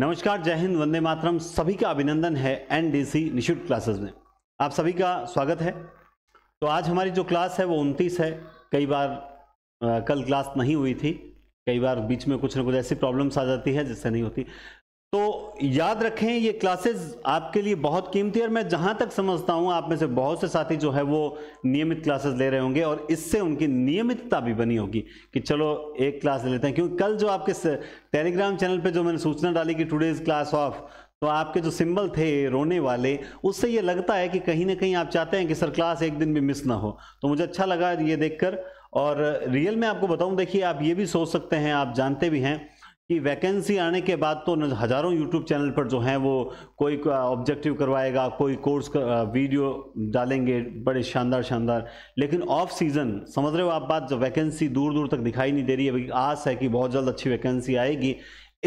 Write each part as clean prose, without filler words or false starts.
नमस्कार, जय हिंद, वंदे मातरम। सभी का अभिनंदन है एनडीसी निःशुल्क क्लासेस में आप सभी का स्वागत है। तो आज हमारी जो क्लास है वो 29 है। कई बार कल क्लास नहीं हुई थी, कई बार बीच में कुछ ना कुछ ऐसी प्रॉब्लम्स आ जाती है जिससे नहीं होती। तो याद रखें ये क्लासेस आपके लिए बहुत कीमती है और मैं जहाँ तक समझता हूँ आप में से बहुत से साथी जो है वो नियमित क्लासेस ले रहे होंगे और इससे उनकी नियमितता भी बनी होगी कि चलो एक क्लास ले लेते हैं। क्योंकि कल जो आपके टेलीग्राम चैनल पे जो मैंने सूचना डाली कि टुडेज क्लास ऑफ, तो आपके जो सिंबल थे रोने वाले, उससे ये लगता है कि कहीं ना कहीं आप चाहते हैं कि सर क्लास एक दिन भी मिस ना हो। तो मुझे अच्छा लगा ये देखकर। और रियल में आपको बताऊँ, देखिए आप ये भी सोच सकते हैं, आप जानते भी हैं कि वैकेंसी आने के बाद तो हज़ारों यूट्यूब चैनल पर जो हैं वो कोई ऑब्जेक्टिव करवाएगा, कोई कोर्स वीडियो डालेंगे बड़े शानदार शानदार। लेकिन ऑफ सीज़न, समझ रहे हो आप बात, जब वैकेंसी दूर दूर तक दिखाई नहीं दे रही है, आस है कि बहुत जल्द अच्छी वैकेंसी आएगी।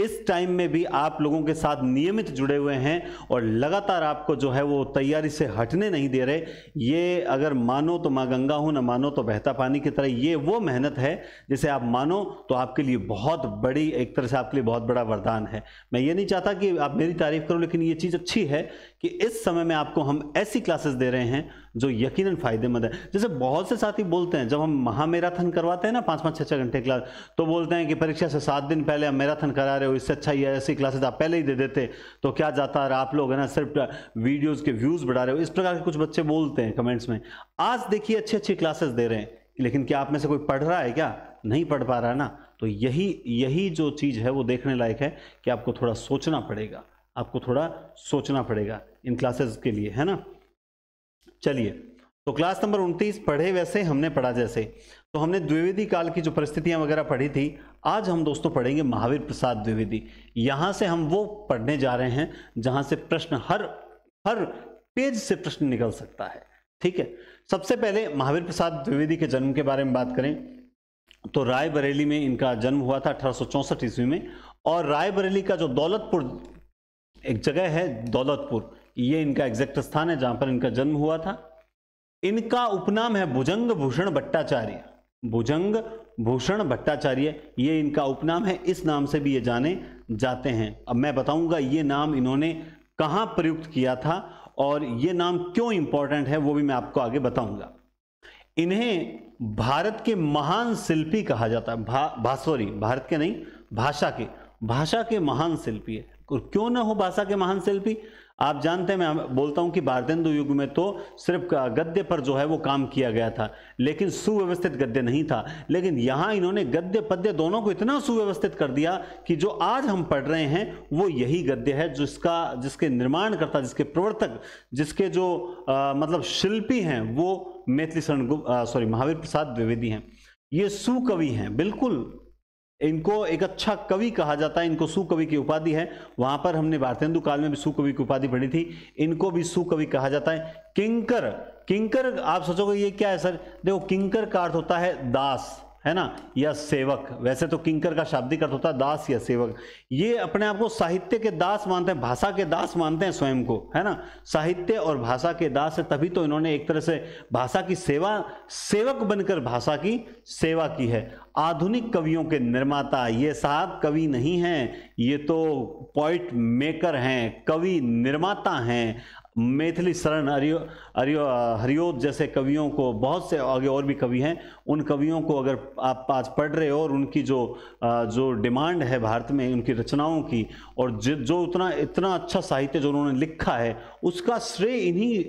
इस टाइम में भी आप लोगों के साथ नियमित जुड़े हुए हैं और लगातार आपको जो है वो तैयारी से हटने नहीं दे रहे। ये अगर मानो तो माँ गंगा हूँ, ना मानो तो बहता पानी की तरह, ये वो मेहनत है जिसे आप मानो तो आपके लिए बहुत बड़ी, एक तरह से आपके लिए बहुत बड़ा वरदान है। मैं ये नहीं चाहता कि आप मेरी तारीफ करो, लेकिन ये चीज़ अच्छी है कि इस समय में आपको हम ऐसी क्लासेस दे रहे हैं जो यकीनन फ़ायदेमंद है। जैसे बहुत से साथी बोलते हैं, जब हम महामैराथन करवाते हैं ना 5-5, 6-6 घंटे क्लास, तो बोलते हैं कि परीक्षा से 7 दिन पहले हम मैराथन करा रहे हो, इससे अच्छा ही है ऐसी क्लासेस आप पहले ही दे देते तो क्या जाता है। आप लोग है ना सिर्फ वीडियोज़ के व्यूज़ बढ़ा रहे हो, इस प्रकार के कुछ बच्चे बोलते हैं कमेंट्स में। आज देखिए अच्छी अच्छी क्लासेस दे रहे हैं, लेकिन क्या आप में से कोई पढ़ रहा है? क्या नहीं पढ़ पा रहा है ना? तो यही जो चीज़ है वो देखने लायक है कि आपको थोड़ा सोचना पड़ेगा, आपको थोड़ा सोचना पड़ेगा इन क्लासेस के लिए, है ना। चलिए, तो क्लास नंबर 29 पढ़े वैसे हमने पढ़ा जैसे। तो हमने द्विवेदी काल की जो परिस्थितियां वगैरह पढ़ी थी, आज हम दोस्तों पढ़ेंगे महावीर प्रसाद द्विवेदी। यहां से हम वो पढ़ने जा रहे हैं जहां से प्रश्न, हर पेज से प्रश्न निकल सकता है, ठीक है। सबसे पहले महावीर प्रसाद द्विवेदी के जन्म के बारे में बात करें तो रायबरेली में इनका जन्म हुआ था 1864 ईस्वी में। और रायबरेली का जो दौलतपुर एक जगह है, दौलतपुर, ये इनका एग्जैक्ट स्थान है जहां पर इनका जन्म हुआ था। इनका उपनाम है भुजंग भूषण भट्टाचार्य, भुजंग भूषण भट्टाचार्य, ये इनका उपनाम है। इस नाम से भी ये जाने जाते हैं। अब मैं बताऊंगा ये नाम इन्होंने कहाँ प्रयुक्त किया था और ये नाम क्यों इंपॉर्टेंट है, वो भी मैं आपको आगे बताऊंगा। इन्हें भारत के महान शिल्पी कहा जाता है, सॉरी भारत के नहीं, भाषा के महान शिल्पी है। और क्यों ना हो भाषा के महान शिल्पी? आप जानते हैं, मैं बोलता हूं कि भारतेंदु युग में तो सिर्फ गद्य पर जो है वो काम किया गया था, लेकिन सुव्यवस्थित गद्य नहीं था। लेकिन यहाँ इन्होंने गद्य पद्य दोनों को इतना सुव्यवस्थित कर दिया कि जो आज हम पढ़ रहे हैं वो यही गद्य है जिसके निर्माणकर्ता, जिसके प्रवर्तक, जिसके जो मतलब शिल्पी हैं वो मैथिली शरण गुप्त, सॉरी महावीर प्रसाद द्विवेदी हैं। ये सुकवि हैं, बिल्कुल इनको एक अच्छा कवि कहा जाता है, इनको सुकवि की उपाधि है। वहां पर हमने भारतेंदु काल में भी सुकवि की उपाधि पढ़ी थी, इनको भी सुकवि कहा जाता है। किंकर, किंकर आप सोचोगे ये क्या है सर? देखो किंकर का अर्थ होता है दास, है ना, या सेवक। वैसे तो किंकर का शाब्दिक अर्थ होता है दास या सेवक। ये अपने आप को साहित्य के दास मानते हैं, भाषा के दास मानते हैं स्वयं को, है ना, साहित्य और भाषा के दास है। तभी तो इन्होंने एक तरह से भाषा की सेवा, सेवक बनकर भाषा की सेवा की है। आधुनिक कवियों के निर्माता, ये साहब कवि नहीं हैं, ये तो पोइट मेकर हैं, कवि निर्माता हैं। मैथिली शरण, हरिओद जैसे कवियों को, बहुत से आगे और भी कवि हैं, उन कवियों को अगर आप आज पढ़ रहे हो और उनकी जो डिमांड है भारत में उनकी रचनाओं की, और जो इतना अच्छा साहित्य जो उन्होंने लिखा है, उसका श्रेय इन्हीं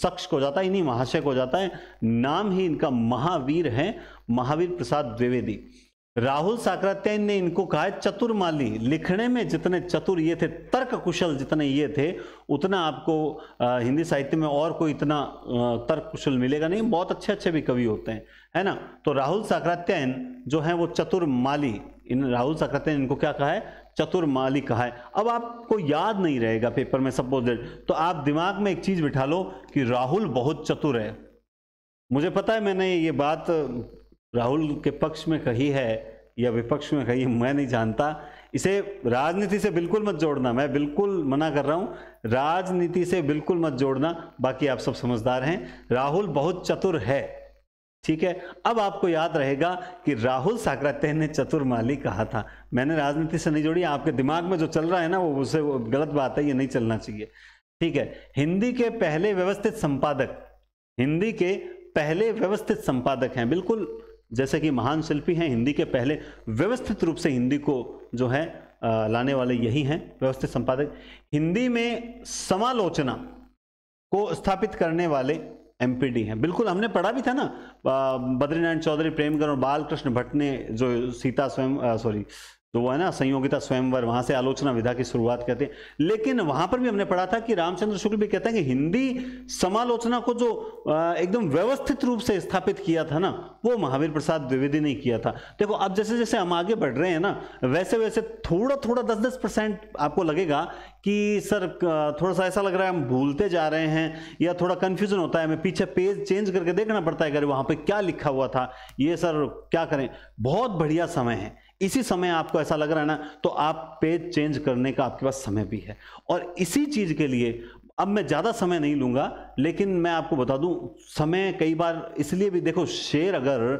शख्स को जाता है, इन्हीं महाशय को जाता है। नाम ही इनका महावीर है, महावीर प्रसाद द्विवेदी। राहुल साकारात्यायन ने इनको कहा है चतुरमाली, लिखने में जितने चतुर ये थे, तर्क कुशल जितने ये थे, उतना आपको हिंदी साहित्य में और कोई इतना तर्क कुशल मिलेगा नहीं। बहुत अच्छे अच्छे भी कवि होते हैं, है ना। तो राहुल साकारात्यायन जो है वो चतुरमाली, इन राहुल साकारात्यायन इनको क्या कहा है? चतुरमाली कहा है। अब आपको याद नहीं रहेगा पेपर में सपोज दैट, तो आप दिमाग में एक चीज़ बिठा लो कि राहुल बहुत चतुर है। मुझे पता है, मैंने ये बात राहुल के पक्ष में कही है या विपक्ष में कही है, मैं नहीं जानता। इसे राजनीति से बिल्कुल मत जोड़ना, मैं बिल्कुल मना कर रहा हूँ, राजनीति से बिल्कुल मत जोड़ना। बाकी आप सब समझदार हैं। राहुल बहुत चतुर है, ठीक है। अब आपको याद रहेगा कि राहुल साकारात्यायन ने चतुर्माली कहा था। मैंने राजनीति से नहीं जोड़ी, आपके दिमाग में जो चल रहा है ना वो उसे गलत बात है, ये नहीं चलना चाहिए, ठीक है। हिंदी के पहले व्यवस्थित संपादक, हिंदी के पहले व्यवस्थित संपादक हैं, बिल्कुल जैसे कि महान शिल्पी हैं, हिंदी के पहले व्यवस्थित रूप से हिंदी को जो है लाने वाले यही हैं व्यवस्थित संपादक। हिंदी में समालोचना को स्थापित करने वाले एमपीडी हैं, बिल्कुल हमने पढ़ा भी था ना, बद्रीनारायण चौधरी, प्रेमकर और बालकृष्ण भट्ट ने जो सीता स्वयं सॉरी तो वो है ना संयोगिता स्वयंवर, वहां से आलोचना विधा की शुरुआत करते हैं। लेकिन वहां पर भी हमने पढ़ा था कि रामचंद्र शुक्ल भी कहते हैं कि हिंदी समालोचना को जो एकदम व्यवस्थित रूप से स्थापित किया था ना वो महावीर प्रसाद द्विवेदी ने किया था। देखो अब जैसे जैसे हम आगे बढ़ रहे हैं ना वैसे वैसे थोड़ा थोड़ा 10-10% आपको लगेगा कि सर थोड़ा सा ऐसा लग रहा है हम भूलते जा रहे हैं या थोड़ा कंफ्यूजन होता है, हमें पीछे पेज चेंज करके देखना पड़ता है अगर वहां पर क्या लिखा हुआ था, ये सर क्या करें। बहुत बढ़िया समय है, इसी समय आपको ऐसा लग रहा है ना तो आप पेज चेंज करने का आपके पास समय भी है। और इसी चीज के लिए अब मैं ज्यादा समय नहीं लूंगा, लेकिन मैं आपको बता दूं समय कई बार इसलिए भी, देखो शेर अगर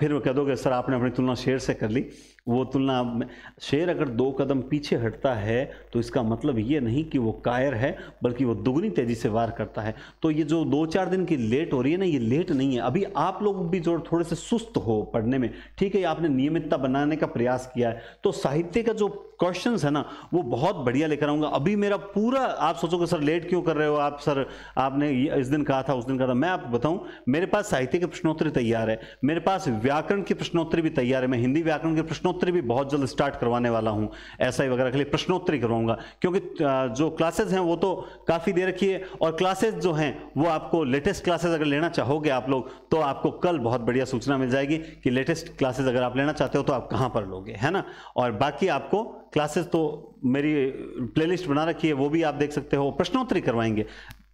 फिर कह दोगे सर आपने अपनी तुलना शेर से कर ली, वो तुलना शेर अगर 2 कदम पीछे हटता है तो इसका मतलब ये नहीं कि वो कायर है, बल्कि वो दुगनी तेजी से वार करता है। तो ये जो 2-4 दिन की लेट हो रही है ना, ये लेट नहीं है। अभी आप लोग भी जो थोड़े से सुस्त हो पढ़ने में, ठीक है, आपने नियमितता बनाने का प्रयास किया है। तो साहित्य का जो क्वेश्चंस है ना वो बहुत बढ़िया लेकर आऊँगा। अभी मेरा पूरा, आप सोचोगे सर लेट क्यों कर रहे हो आप, सर आपने इस दिन कहा था उस दिन कहा था, मैं आपको बताऊं मेरे पास साहित्य के प्रश्नोत्तरी तैयार है, मेरे पास व्याकरण की प्रश्नोत्तरी भी तैयार है। मैं हिंदी व्याकरण के प्रश्नोत्तरी भी बहुत जल्द स्टार्ट करवाने वाला हूं, एसआई वगैरह के लिए प्रश्नोत्तरी करवाऊंगा, क्योंकि जो क्लासेज हैं वो तो काफ़ी दे रखी है और क्लासेज जो हैं वो आपको लेटेस्ट क्लासेज अगर लेना चाहोगे आप लोग तो आपको कल बहुत बढ़िया सूचना मिल जाएगी कि लेटेस्ट क्लासेज अगर आप लेना चाहते हो तो आप कहाँ पर लोगे, है ना। और बाकी आपको क्लासेस तो मेरी प्लेलिस्ट बना रखी है, वो भी आप देख सकते हो। प्रश्नोत्तरी करवाएंगे,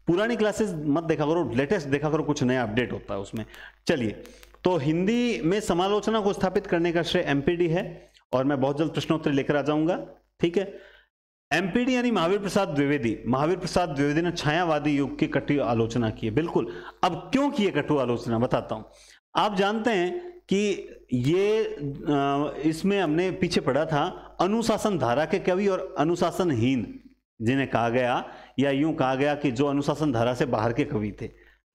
पुरानी क्लासेस मत देखा करो, लेटेस्ट देखा करो, कुछ नया अपडेट होता है उसमें। चलिए, तो हिंदी में समालोचना को स्थापित करने का श्रेय एमपीडी है और मैं बहुत जल्द प्रश्नोत्तरी लेकर आ जाऊंगा, ठीक है। एमपीडी यानी महावीर प्रसाद द्विवेदी, महावीर प्रसाद द्विवेदी ने छायावादी युग की कटु आलोचना की है, बिल्कुल। अब क्यों की है कटु आलोचना बताता हूँ। आप जानते हैं कि ये इसमें हमने पीछे पढ़ा था अनुशासन धारा के कवि और अनुशासनहीन जिन्हें कहा गया, या यूं कहा गया कि जो अनुशासन धारा से बाहर के कवि थे,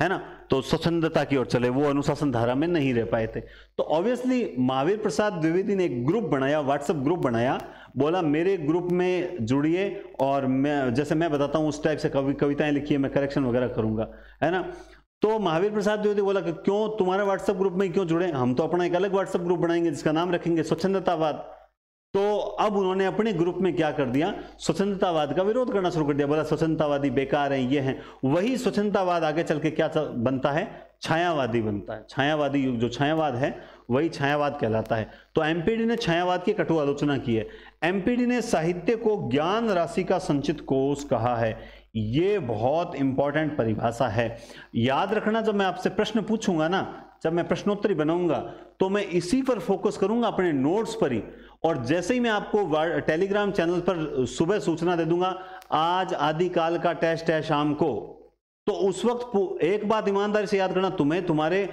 है ना, तो स्वतंत्रता की ओर चले, वो अनुशासन धारा में नहीं रह पाए थे। तो ऑब्वियसली महावीर प्रसाद द्विवेदी ने एक ग्रुप बनाया, व्हाट्सएप ग्रुप बनाया, बोला मेरे ग्रुप में जुड़िए और मैं जैसे मैं बताता हूँ उस टाइप से कविताएं लिखिए, मैं करेक्शन वगैरह करूंगा, है ना। तो महावीर प्रसाद द्विवेदी बोला कि क्यों तुम्हारे व्हाट्सएप ग्रुप में क्यों जुड़े, हम तो अपना एक अलग व्हाट्सएप ग्रुप बनाएंगे जिसका नाम रखेंगे स्वच्छंदतावाद। तो अब उन्होंने अपने ग्रुप में क्या कर दिया, स्वच्छंदतावाद का विरोध करना शुरू कर दिया, बोला स्वच्छंदतावादी बेकार हैं, ये हैं। वही स्वच्छंदतावाद आगे चल के क्या बनता है, छायावादी बनता है। छायावादी युग जो छायावाद है वही छायावाद कहलाता है। तो एमपीडी ने छायावाद की कटु आलोचना की है। एमपीडी ने साहित्य को ज्ञान राशि का संचित कोष कहा है, ये बहुत इंपॉर्टेंट परिभाषा है, याद रखना। जब मैं आपसे प्रश्न पूछूंगा ना, जब मैं प्रश्नोत्तरी बनाऊंगा तो मैं इसी पर फोकस करूंगा, अपने नोट्स पर ही। और जैसे ही मैं आपको टेलीग्राम चैनल पर सुबह सूचना दे दूंगा आज आदिकाल का टेस्ट है शाम को, तो उस वक्त एक बात ईमानदारी से याद करना, तुम्हें तुम्हारे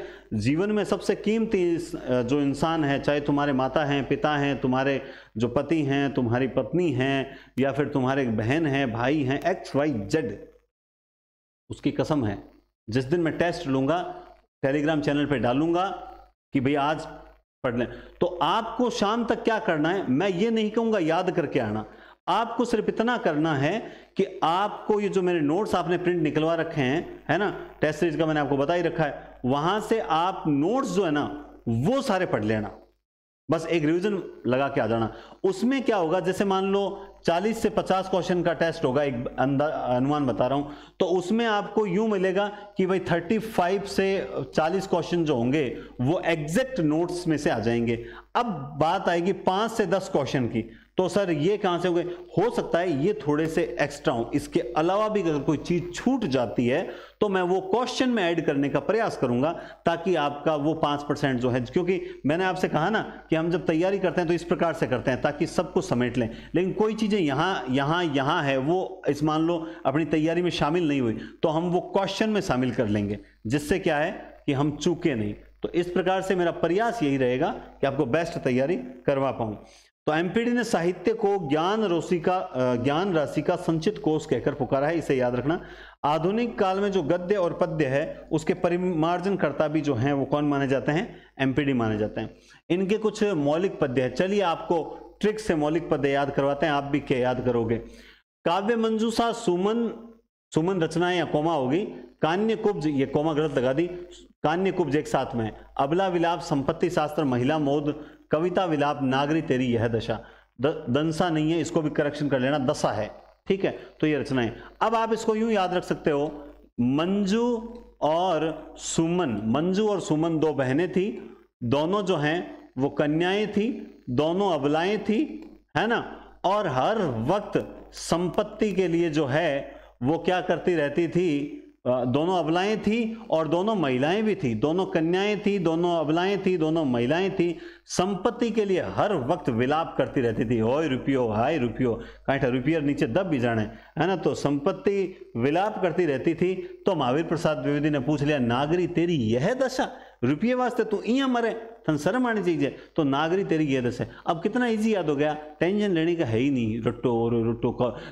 जीवन में सबसे कीमती जो इंसान है, चाहे तुम्हारे माता हैं, पिता हैं, तुम्हारे जो पति हैं, तुम्हारी पत्नी हैं, या फिर तुम्हारे बहन हैं, भाई हैं, XYZ, उसकी कसम है जिस दिन मैं टेस्ट लूंगा टेलीग्राम चैनल पे डालूंगा कि भाई आज पढ़ लें। तो आपको शाम तक क्या करना है, मैं ये नहीं कहूँगा याद करके आना, आपको सिर्फ इतना करना है कि आपको ये जो मेरे नोट्स आपने प्रिंट निकलवा रखे हैं, है ना, टेस्ट सीरीज का मैंने आपको बता ही रखा है, वहां से आप नोट्स जो है ना वो सारे पढ़ लेना, बस एक रिवीजन लगा के आ जाना। उसमें क्या होगा, जैसे मान लो 40 से 50 क्वेश्चन का टेस्ट होगा, एक अनुमान बता रहा हूं, तो उसमें आपको यूं मिलेगा कि भाई 35 से 40 क्वेश्चन जो होंगे वो एग्जैक्ट नोट्स में से आ जाएंगे। अब बात आएगी 5 से 10 क्वेश्चन की, तो सर ये कहां से हो गए, हो सकता है ये थोड़े से एक्स्ट्रा हो, इसके अलावा भी अगर कोई चीज छूट जाती है तो मैं वो क्वेश्चन में ऐड करने का प्रयास करूंगा ताकि आपका वो 5% जो है, क्योंकि मैंने आपसे कहा ना कि हम जब तैयारी करते हैं तो इस प्रकार से करते हैं ताकि सबको समेट लें, लेकिन कोई चीजें यहां यहां यहां है वो इस मान लो अपनी तैयारी में शामिल नहीं हुई तो हम वो क्वेश्चन में शामिल कर लेंगे, जिससे क्या है कि हम चूके नहीं। तो इस प्रकार से मेरा प्रयास यही रहेगा कि आपको बेस्ट तैयारी करवा पाऊं। तो एमपीडी ने साहित्य को ज्ञान राशि का संचित कोष कहकर पुकारा है, इसे याद रखना। आधुनिक काल में जो गद्य और पद्य है उसके परिमार्जनकर्ता भी जो हैं वो कौन माने जाते हैं, एमपीडी माने जाते हैं। इनके कुछ मौलिक पद्य है, चलिए आपको ट्रिक से मौलिक पद्य याद करवाते हैं, आप भी क्या याद करोगे। काव्य मंजूषा सुमन रचनाएं या कोमा होगी, कान्य कुब्ज, ये कोमा गलत लगा दी, कान्य कुब्ज एक साथ में है, अबला विलाप संपत्ति शास्त्र महिला मोद, कविता विलाप नागरी तेरी यह दशा, दंसा नहीं है, इसको भी करेक्शन कर लेना, दशा है, ठीक है। तो ये रचनाएं, अब आप इसको यूं याद रख सकते हो, मंजू और सुमन दो बहनें थी, दोनों जो हैं वो कन्याएं थी, दोनों अबलाएं थी, है ना, और हर वक्त संपत्ति के लिए जो है वो क्या करती रहती थी, दोनों अबलाएं थी और दोनों महिलाएं भी थी, दोनों कन्याएं थी, दोनों अबलाएं थी, दोनों महिलाएं थी, संपत्ति के लिए हर वक्त विलाप करती रहती थी, ओए रुपयो, हाय रुपयो, कहीं रुपये नीचे दब भी जाने, है ना। तो संपत्ति विलाप करती रहती थी। तो महावीर प्रसाद द्विवेदी ने पूछ लिया, नागरी तेरी यह दशा, रुपये वास्ते तू इं मरे, तन शर्म आनी चाहिए। तो नागरी तेरी ये दस है, अब कितना इजी याद हो गया, टेंशन लेने का है ही नहीं। रट्टो और रट्टो,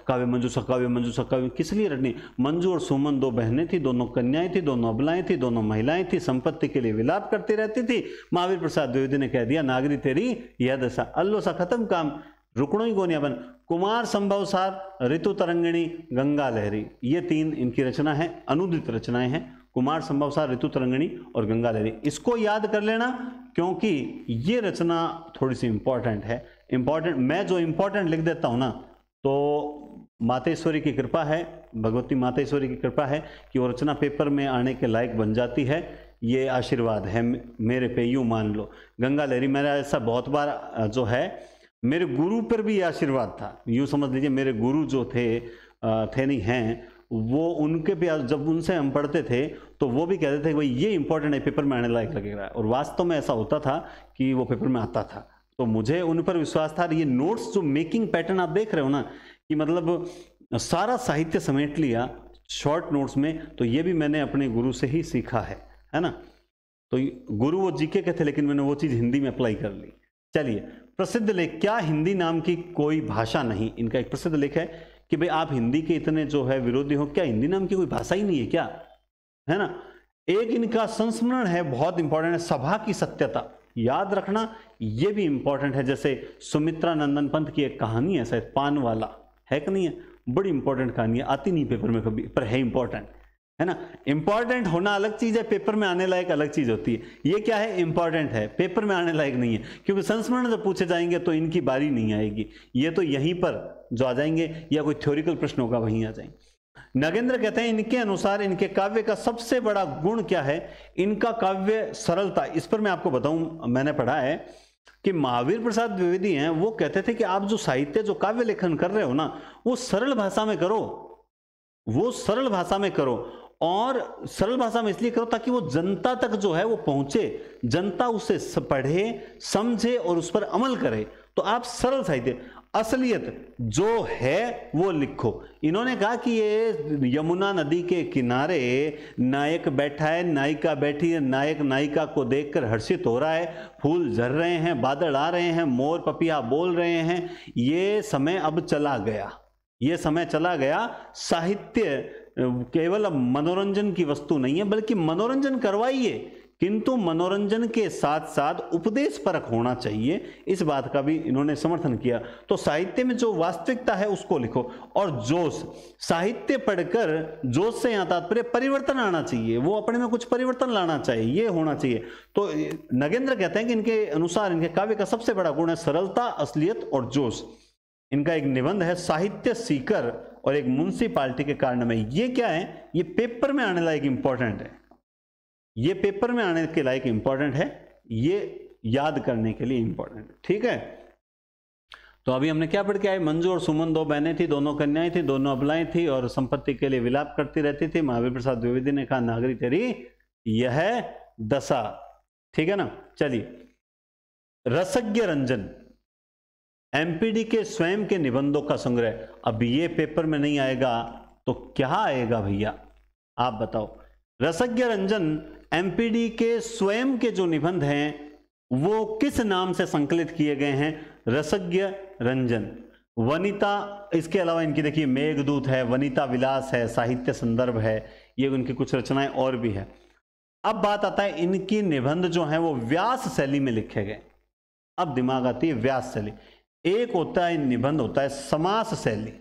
काव्य मंजूषा किस लिए रटनी, मंजू और सुमन दो बहनें थी, दोनों कन्याएं थी, दोनों अबलाएं थी, दोनों महिलाएं थी, संपत्ति के लिए विलाप करती रहती थी। महावीर प्रसाद द्विवेदी ने कह दिया, नागरी तेरी यह दशा, अल्लो सा खत्म काम, रुकणो ही कोनी अपन। कुमार संभव सार, ऋतु तरंगिणी, गंगा लहरी, ये तीन इनकी रचना है, अनुदित रचनाएं हैं, कुमार संभव सार, ऋतु तरंगिणी और गंगा लहरी। इसको याद कर लेना क्योंकि ये रचना थोड़ी सी इंपॉर्टेंट है। इंपॉर्टेंट, मैं जो इंपॉर्टेंट लिख देता हूँ ना, तो मातेश्वरी की कृपा है, भगवती मातेश्वरी की कृपा है कि वो रचना पेपर में आने के लायक बन जाती है, ये आशीर्वाद है मेरे पे, यूँ मान लो। गंगा लहरी, मेरा ऐसा बहुत बार जो है मेरे गुरु पर भी आशीर्वाद था, यूँ समझ लीजिए मेरे गुरु जो थे नहीं हैं वो, उनके भी जब उनसे हम पढ़ते थे तो वो भी कहते थे भाई ये इंपॉर्टेंट है, पेपर में आने लायक लगेगा, और वास्तव में ऐसा होता था कि वो पेपर में आता था। तो मुझे उन पर विश्वास था। ये नोट्स जो मेकिंग पैटर्न आप देख रहे हो ना, कि मतलब सारा साहित्य समेट लिया शॉर्ट नोट्स में, तो ये भी मैंने अपने गुरु से ही सीखा है ना। तो गुरु वो जीके के थे, लेकिन मैंने वो चीज़ हिंदी में अप्लाई कर ली। चलिए, प्रसिद्ध लेख, क्या हिंदी नाम की कोई भाषा नहीं, इनका एक प्रसिद्ध लेख है कि भाई आप हिंदी के इतने जो है विरोधी हो, क्या हिंदी नाम की कोई भाषा ही नहीं है क्या, है ना। एक इनका संस्मरण है, बहुत इंपॉर्टेंट है, सभा की सत्यता, याद रखना ये भी इंपॉर्टेंट है। जैसे सुमित्रा नंदन पंत की एक कहानी है शायद पानवाला, है कि नहीं है, बड़ी इंपॉर्टेंट कहानी है, आती नहीं पेपर में कभी, पर है इंपॉर्टेंट, है ना। इंपॉर्टेंट होना अलग चीज़ है, पेपर में आने लायक अलग चीज़ होती है। ये क्या है, इंपॉर्टेंट है, पेपर में आने लायक नहीं है, क्योंकि संस्मरण जब पूछे जाएंगे तो इनकी बारी नहीं आएगी, ये तो यहीं पर जो आ जाएंगे, या कोई थ्योरिकल प्रश्न होगा वहीं आ जाएंगे। नगेंद्र कहते हैं, इनके अनुसार इनके काव्य का सबसे बड़ा गुण क्या है, इनका काव्य सरलता। इस पर मैं आपको बताऊं, मैंने पढ़ा है कि महावीर प्रसाद द्विवेदी हैं, वो कहते थे कि आप जो साहित्य, जो काव्य लेखन कर रहे हो ना, वो सरल भाषा में करो, वो सरल भाषा में करो, और सरल भाषा में इसलिए करो ताकि वो जनता तक जो है वो पहुंचे, जनता उसे पढ़े, समझे और उस पर अमल करे। तो आप सरल साहित्य, असलियत जो है वो लिखो। इन्होंने कहा कि ये यमुना नदी के किनारे नायक बैठा है, नायिका बैठी है, नायक नायिका को देखकर हर्षित हो रहा है, फूल झर रहे हैं, बादल आ रहे हैं, मोर पपिया बोल रहे हैं, ये समय अब चला गया, ये समय चला गया। साहित्य केवल अब मनोरंजन की वस्तु नहीं है, बल्कि मनोरंजन करवाइए, किंतु मनोरंजन के साथ साथ उपदेश परक होना चाहिए, इस बात का भी इन्होंने समर्थन किया। तो साहित्य में जो वास्तविकता है उसको लिखो, और जोश, साहित्य पढ़कर जोश से यहाँ तात्पर्य परिवर्तन आना चाहिए, वो अपने में कुछ परिवर्तन लाना चाहिए, ये होना चाहिए। तो नगेंद्र कहते हैं कि इनके अनुसार इनके काव्य का सबसे बड़ा गुण है सरलता, असलियत और जोश। इनका एक निबंध है साहित्य सीकर और एक म्यूनसिपालिटी के कारनामे, ये क्या है, ये पेपर में आने लायक इंपॉर्टेंट है, ये पेपर में आने के लायक इंपॉर्टेंट है, ये याद करने के लिए इंपॉर्टेंट, ठीक है। तो अभी हमने क्या पढ़ के आए, मंजू और सुमन दो बहनें थी, दोनों कन्याएं थी, दोनों अबलाएं थी और संपत्ति के लिए विलाप करती रहती थी। महावीर प्रसाद द्विवेदी ने कहा नागरी तेरी यह दशा, ठीक है ना। चलिए, रसज्ञ रंजन, एमपीडी के स्वयं के निबंधों का संग्रह, अब ये पेपर में नहीं आएगा तो क्या आएगा भैया, आप बताओ। रसज्ञ रंजन एमपीडी के स्वयं के जो निबंध हैं वो किस नाम से संकलित किए गए हैं? रसज्ञ रंजन। वनिता, इसके अलावा इनकी देखिए मेघदूत है, वनिता विलास है, साहित्य संदर्भ है, ये उनकी कुछ रचनाएं और भी है। अब बात आता है इनकी निबंध जो है वो व्यास शैली में लिखे गए। अब दिमाग आती है व्यास शैली। एक होता है निबंध होता है समास शैली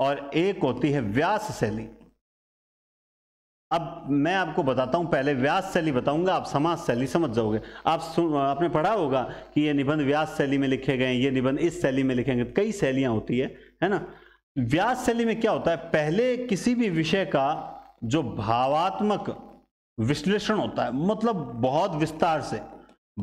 और एक होती है व्यास शैली। अब मैं आपको बताता हूं, पहले व्यास शैली बताऊंगा, आप समास शैली समझ जाओगे। आपने पढ़ा होगा कि ये निबंध व्यास शैली में लिखे गए, ये निबंध इस शैली में लिखे गए, कई शैलियां होती है ना। व्यास शैली में क्या होता है, पहले किसी भी विषय का जो भावात्मक विश्लेषण होता है, मतलब बहुत विस्तार से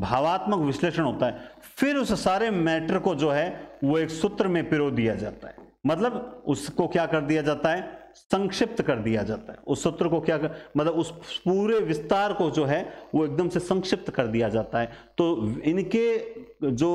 भावात्मक विश्लेषण होता है, फिर उस सारे मैटर को जो है वो एक सूत्र में पिरो दिया जाता है। मतलब उसको क्या कर दिया जाता है, संक्षिप्त कर दिया जाता है। उस सूत्र को क्या मतलब उस पूरे विस्तार को जो है वो एकदम से संक्षिप्त कर दिया जाता है। तो इनके जो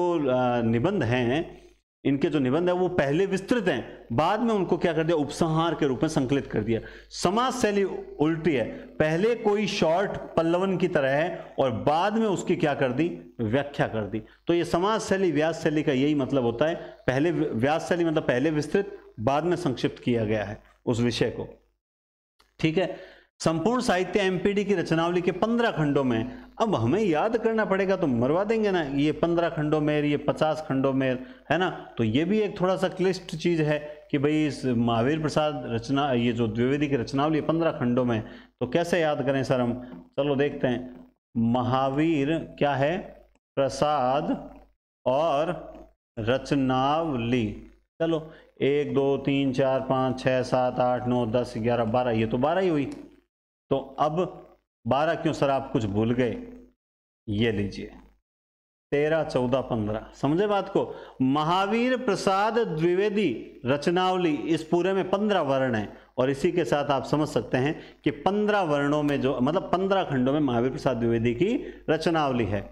निबंध हैं, इनके जो निबंध है वो पहले विस्तृत हैं, बाद में उनको क्या कर दिया, उपसंहार के रूप में संकलित कर दिया। समास शैली उल्टी है, पहले कोई शॉर्ट पल्लवन की तरह है और बाद में उसकी क्या कर दी, व्याख्या कर दी। तो ये समास शैली व्यास शैली का यही मतलब होता है, पहले व्यास शैली मतलब पहले विस्तृत, बाद में संक्षिप्त किया गया है उस विषय को। ठीक है, संपूर्ण साहित्य एमपीडी की रचनावली के 15 खंडों में। अब हमें याद करना पड़ेगा तो मरवा देंगे ना, ये 15 खंडों में, ये 50 खंडों में, है ना। तो ये भी एक थोड़ा सा क्लिष्ट चीज है कि भाई इस महावीर प्रसाद रचना, ये जो द्विवेदी की रचनावली 15 खंडों में, तो कैसे याद करें सर हम? चलो देखते हैं। महावीर क्या है, प्रसाद और रचनावली। चलो 1 2 3 4 5 6 7 8 9 10 11 12, ये तो 12 ही हुई। तो अब 12 क्यों सर, आप कुछ भूल गए, ये लीजिए 13 14 15। समझे बात को? महावीर प्रसाद द्विवेदी रचनावली, इस पूरे में 15 वर्ण हैं और इसी के साथ आप समझ सकते हैं कि 15 वर्णों में जो मतलब 15 खंडों में महावीर प्रसाद द्विवेदी की रचनावली है।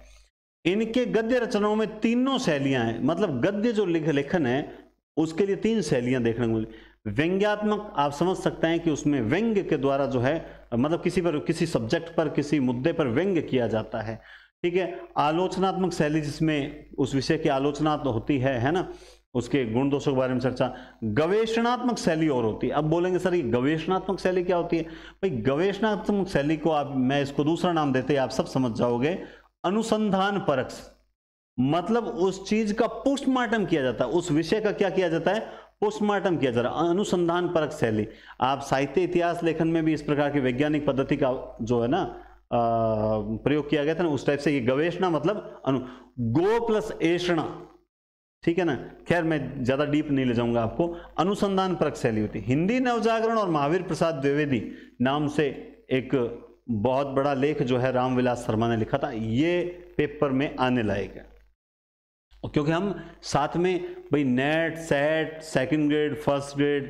इनके गद्य रचनाओं में तीनों शैलियां हैं, मतलब गद्य जो लेखन है उसके लिए तीन शैलियां देखने को मिली। व्यंग्यात्मक, आप समझ सकते हैं कि उसमें व्यंग्य के द्वारा जो है मतलब किसी पर, किसी सब्जेक्ट पर, किसी मुद्दे पर व्यंग्य किया जाता है। ठीक है, आलोचनात्मक शैली जिसमें उस विषय की आलोचना तो होती है ना, उसके गुण दोषों के बारे में चर्चा। गवेषणात्मक शैली और होती है। अब बोलेंगे सर ये गवेषणात्मक शैली क्या होती है? भाई गवेषणात्मक शैली को आप, मैं इसको दूसरा नाम देते आप सब समझ जाओगे, अनुसंधान परक। मतलब उस चीज का पोस्टमार्टम किया जाता है, उस विषय का क्या किया जाता है, पोस्टमार्टम किया जा रहा है, अनुसंधान परक शैली। आप साहित्य इतिहास लेखन में भी इस प्रकार की वैज्ञानिक पद्धति का जो है ना प्रयोग किया गया था ना, उस टाइप से ये गवेषणा मतलब अनु, गो प्लस एषणा, ठीक है ना। खैर मैं ज्यादा डीप नहीं ले जाऊंगा आपको। अनुसंधान परक शैली होती। हिंदी नवजागरण और महावीर प्रसाद द्विवेदी नाम से एक बहुत बड़ा लेख जो है रामविलास शर्मा ने लिखा था, ये पेपर में आने लायक है। क्योंकि हम साथ में भाई NET, SET, second grade, first grade,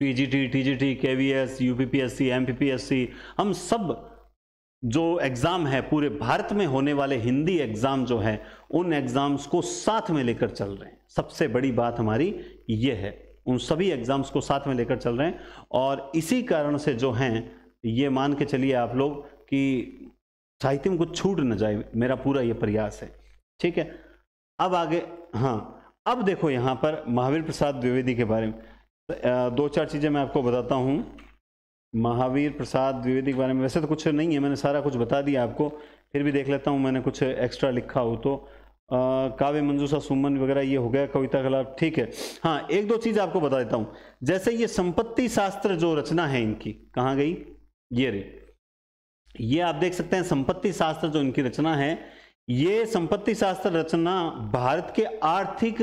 PGT, TGT, KVS, UPPSC, MPPSC, हम सब जो एग्जाम है पूरे भारत में होने वाले हिंदी एग्जाम जो है उन एग्जाम्स को साथ में लेकर चल रहे हैं। सबसे बड़ी बात हमारी ये है, उन सभी एग्जाम्स को साथ में लेकर चल रहे हैं। और इसी कारण से जो हैं ये मान के चलिए आप लोग कि साहित्य में कुछ छूट न जाए, मेरा पूरा ये प्रयास है। ठीक है, अब आगे। हाँ, अब देखो यहाँ पर महावीर प्रसाद द्विवेदी के बारे में दो चार चीज़ें मैं आपको बताता हूँ। महावीर प्रसाद द्विवेदी के बारे में वैसे तो कुछ नहीं है, मैंने सारा कुछ बता दिया आपको, फिर भी देख लेता हूँ मैंने कुछ एक्स्ट्रा लिखा हो तो। काव्य मंजूषा सुमन वगैरह ये हो गया, कविता कलाप। ठीक है, हाँ एक दो चीज़ आपको बता देता हूँ। जैसे ये संपत्ति शास्त्र जो रचना है इनकी, कहाँ गई ये रे, ये आप देख सकते हैं संपत्ति शास्त्र जो इनकी रचना है। ये संपत्ति शास्त्र रचना भारत के आर्थिक,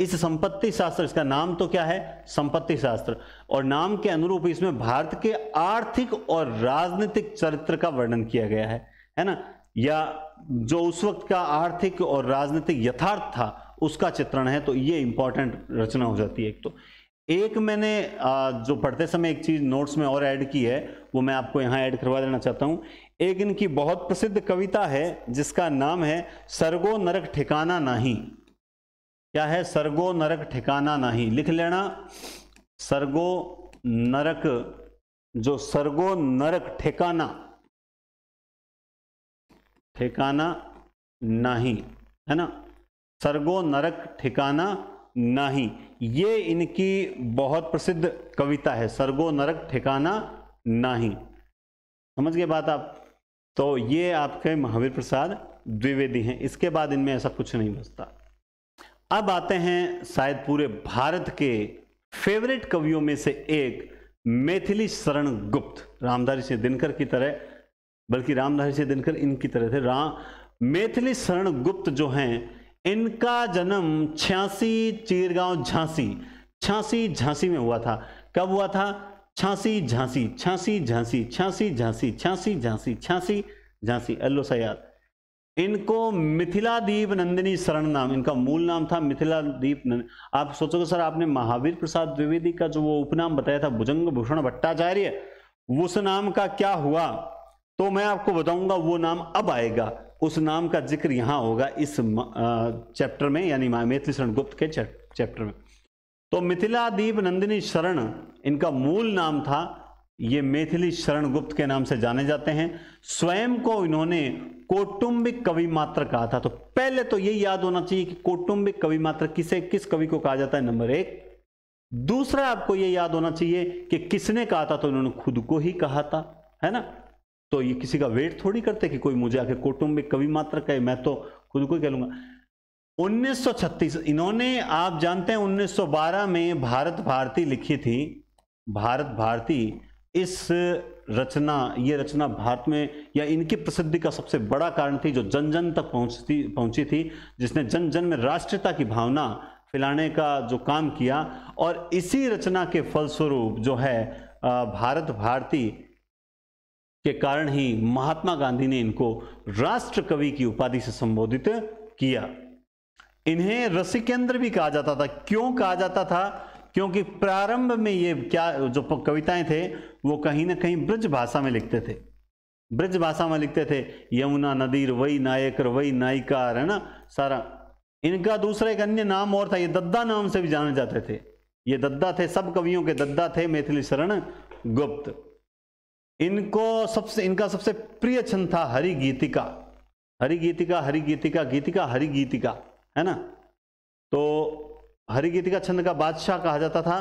इस संपत्ति शास्त्र, इसका नाम तो क्या है संपत्ति शास्त्र, और नाम के अनुरूप इसमें भारत के आर्थिक और राजनीतिक चरित्र का वर्णन किया गया है ना, या जो उस वक्त का आर्थिक और राजनीतिक यथार्थ था उसका चित्रण है। तो ये इंपॉर्टेंट रचना हो जाती है। एक तो एक मैंने जो पढ़ते समय एक चीज नोट्स में और ऐड की है वो मैं आपको यहाँ ऐड करवा देना चाहता हूँ। एक इनकी बहुत प्रसिद्ध कविता है जिसका नाम है सर्गो नरक ठिकाना नहीं। क्या है? सर्गो नरक ठिकाना नहीं। लिख लेना सर्गो नरक, जो सर्गो नरक ठिकाना, ठिकाना नहीं, है ना, सर्गो नरक ठिकाना नहीं, ये इनकी बहुत प्रसिद्ध कविता है, सर्गो नरक ठिकाना नहीं। समझ गए बात आप? तो ये आपके महावीर प्रसाद द्विवेदी हैं, इसके बाद इनमें ऐसा कुछ नहीं बचता। अब आते हैं शायद पूरे भारत के फेवरेट कवियों में से एक मैथिली शरण गुप्त, रामधारी सिंह दिनकर की तरह, बल्कि रामधारी सिंह दिनकर इनकी तरह थे, मैथिली शरण गुप्त जो हैं, इनका जन्म 86 चीरगांव झांसी, 86 झांसी में हुआ था। कब हुआ था? 86 झांसी। अल्लो सयाद। इनको मिथिलादीप नंदिनी शरण नाम, इनका मूल नाम था मिथिलादीप नंदिनी। आप सोचोगे सर आपने महावीर प्रसाद द्विवेदी का जो वो उपनाम बताया था भुजंग भूषण भट्टाचार्य, उस नाम का क्या हुआ? तो मैं आपको बताऊंगा, वो नाम अब आएगा, उस नाम का जिक्र यहाँ होगा इस चैप्टर में, यानी मैथिली शरण गुप्त के चैप्टर में। तो मिथिलादीप नंदिनी शरण इनका मूल नाम था, ये मैथिली शरण गुप्त के नाम से जाने जाते हैं। स्वयं को इन्होंने कौटुंबिक कवि मात्र कहा था। तो पहले तो ये याद होना चाहिए कि कौटुंबिक कवि मात्र किसे, किस कवि को कहा जाता है, नंबर एक। दूसरा आपको ये याद होना चाहिए कि किसने कहा था, तो इन्होंने खुद को ही कहा था, है ना। तो ये किसी का वेट थोड़ी करते कि कोई मुझे आके कौटुंबिक कवि मात्र कहे, मैं तो खुद को ही कह लूंगा। 1936 इन्होंने, आप जानते हैं 1912 में भारत भारती लिखी थी, भारत भारती। इस रचना, ये रचना भारत में, या इनकी प्रसिद्धि का सबसे बड़ा कारण थी, जो जन जन तक पहुंची थी, जिसने जन जन में राष्ट्रीयता की भावना फैलाने का जो काम किया। और इसी रचना के फलस्वरूप जो है भारत भारती के कारण ही महात्मा गांधी ने इनको राष्ट्र कवि की उपाधि से संबोधित किया। इन्हें रसिकेंद्र भी कहा जाता था। क्यों कहा जाता था? क्योंकि प्रारंभ में ये क्या जो कविताएं थे वो कहीं ना कहीं ब्रज भाषा में लिखते थे, ब्रज भाषा में लिखते थे। यमुना नदीर वही नायक वही नायिकार, है ना, सारा। इनका दूसरा एक अन्य नाम और था, ये दद्दा नाम से भी जाने जाते थे, ये दद्दा थे, सब कवियों के दद्दा थे मैथिली शरण गुप्त। इनको सबसे, इनका सबसे प्रिय छंद था हरि गीतिका, हरि गीतिका, हरि गीतिका, गीतिका हरि गीतिका, है ना। तो हरि गीतिका छंद का बादशाह कहा जाता था।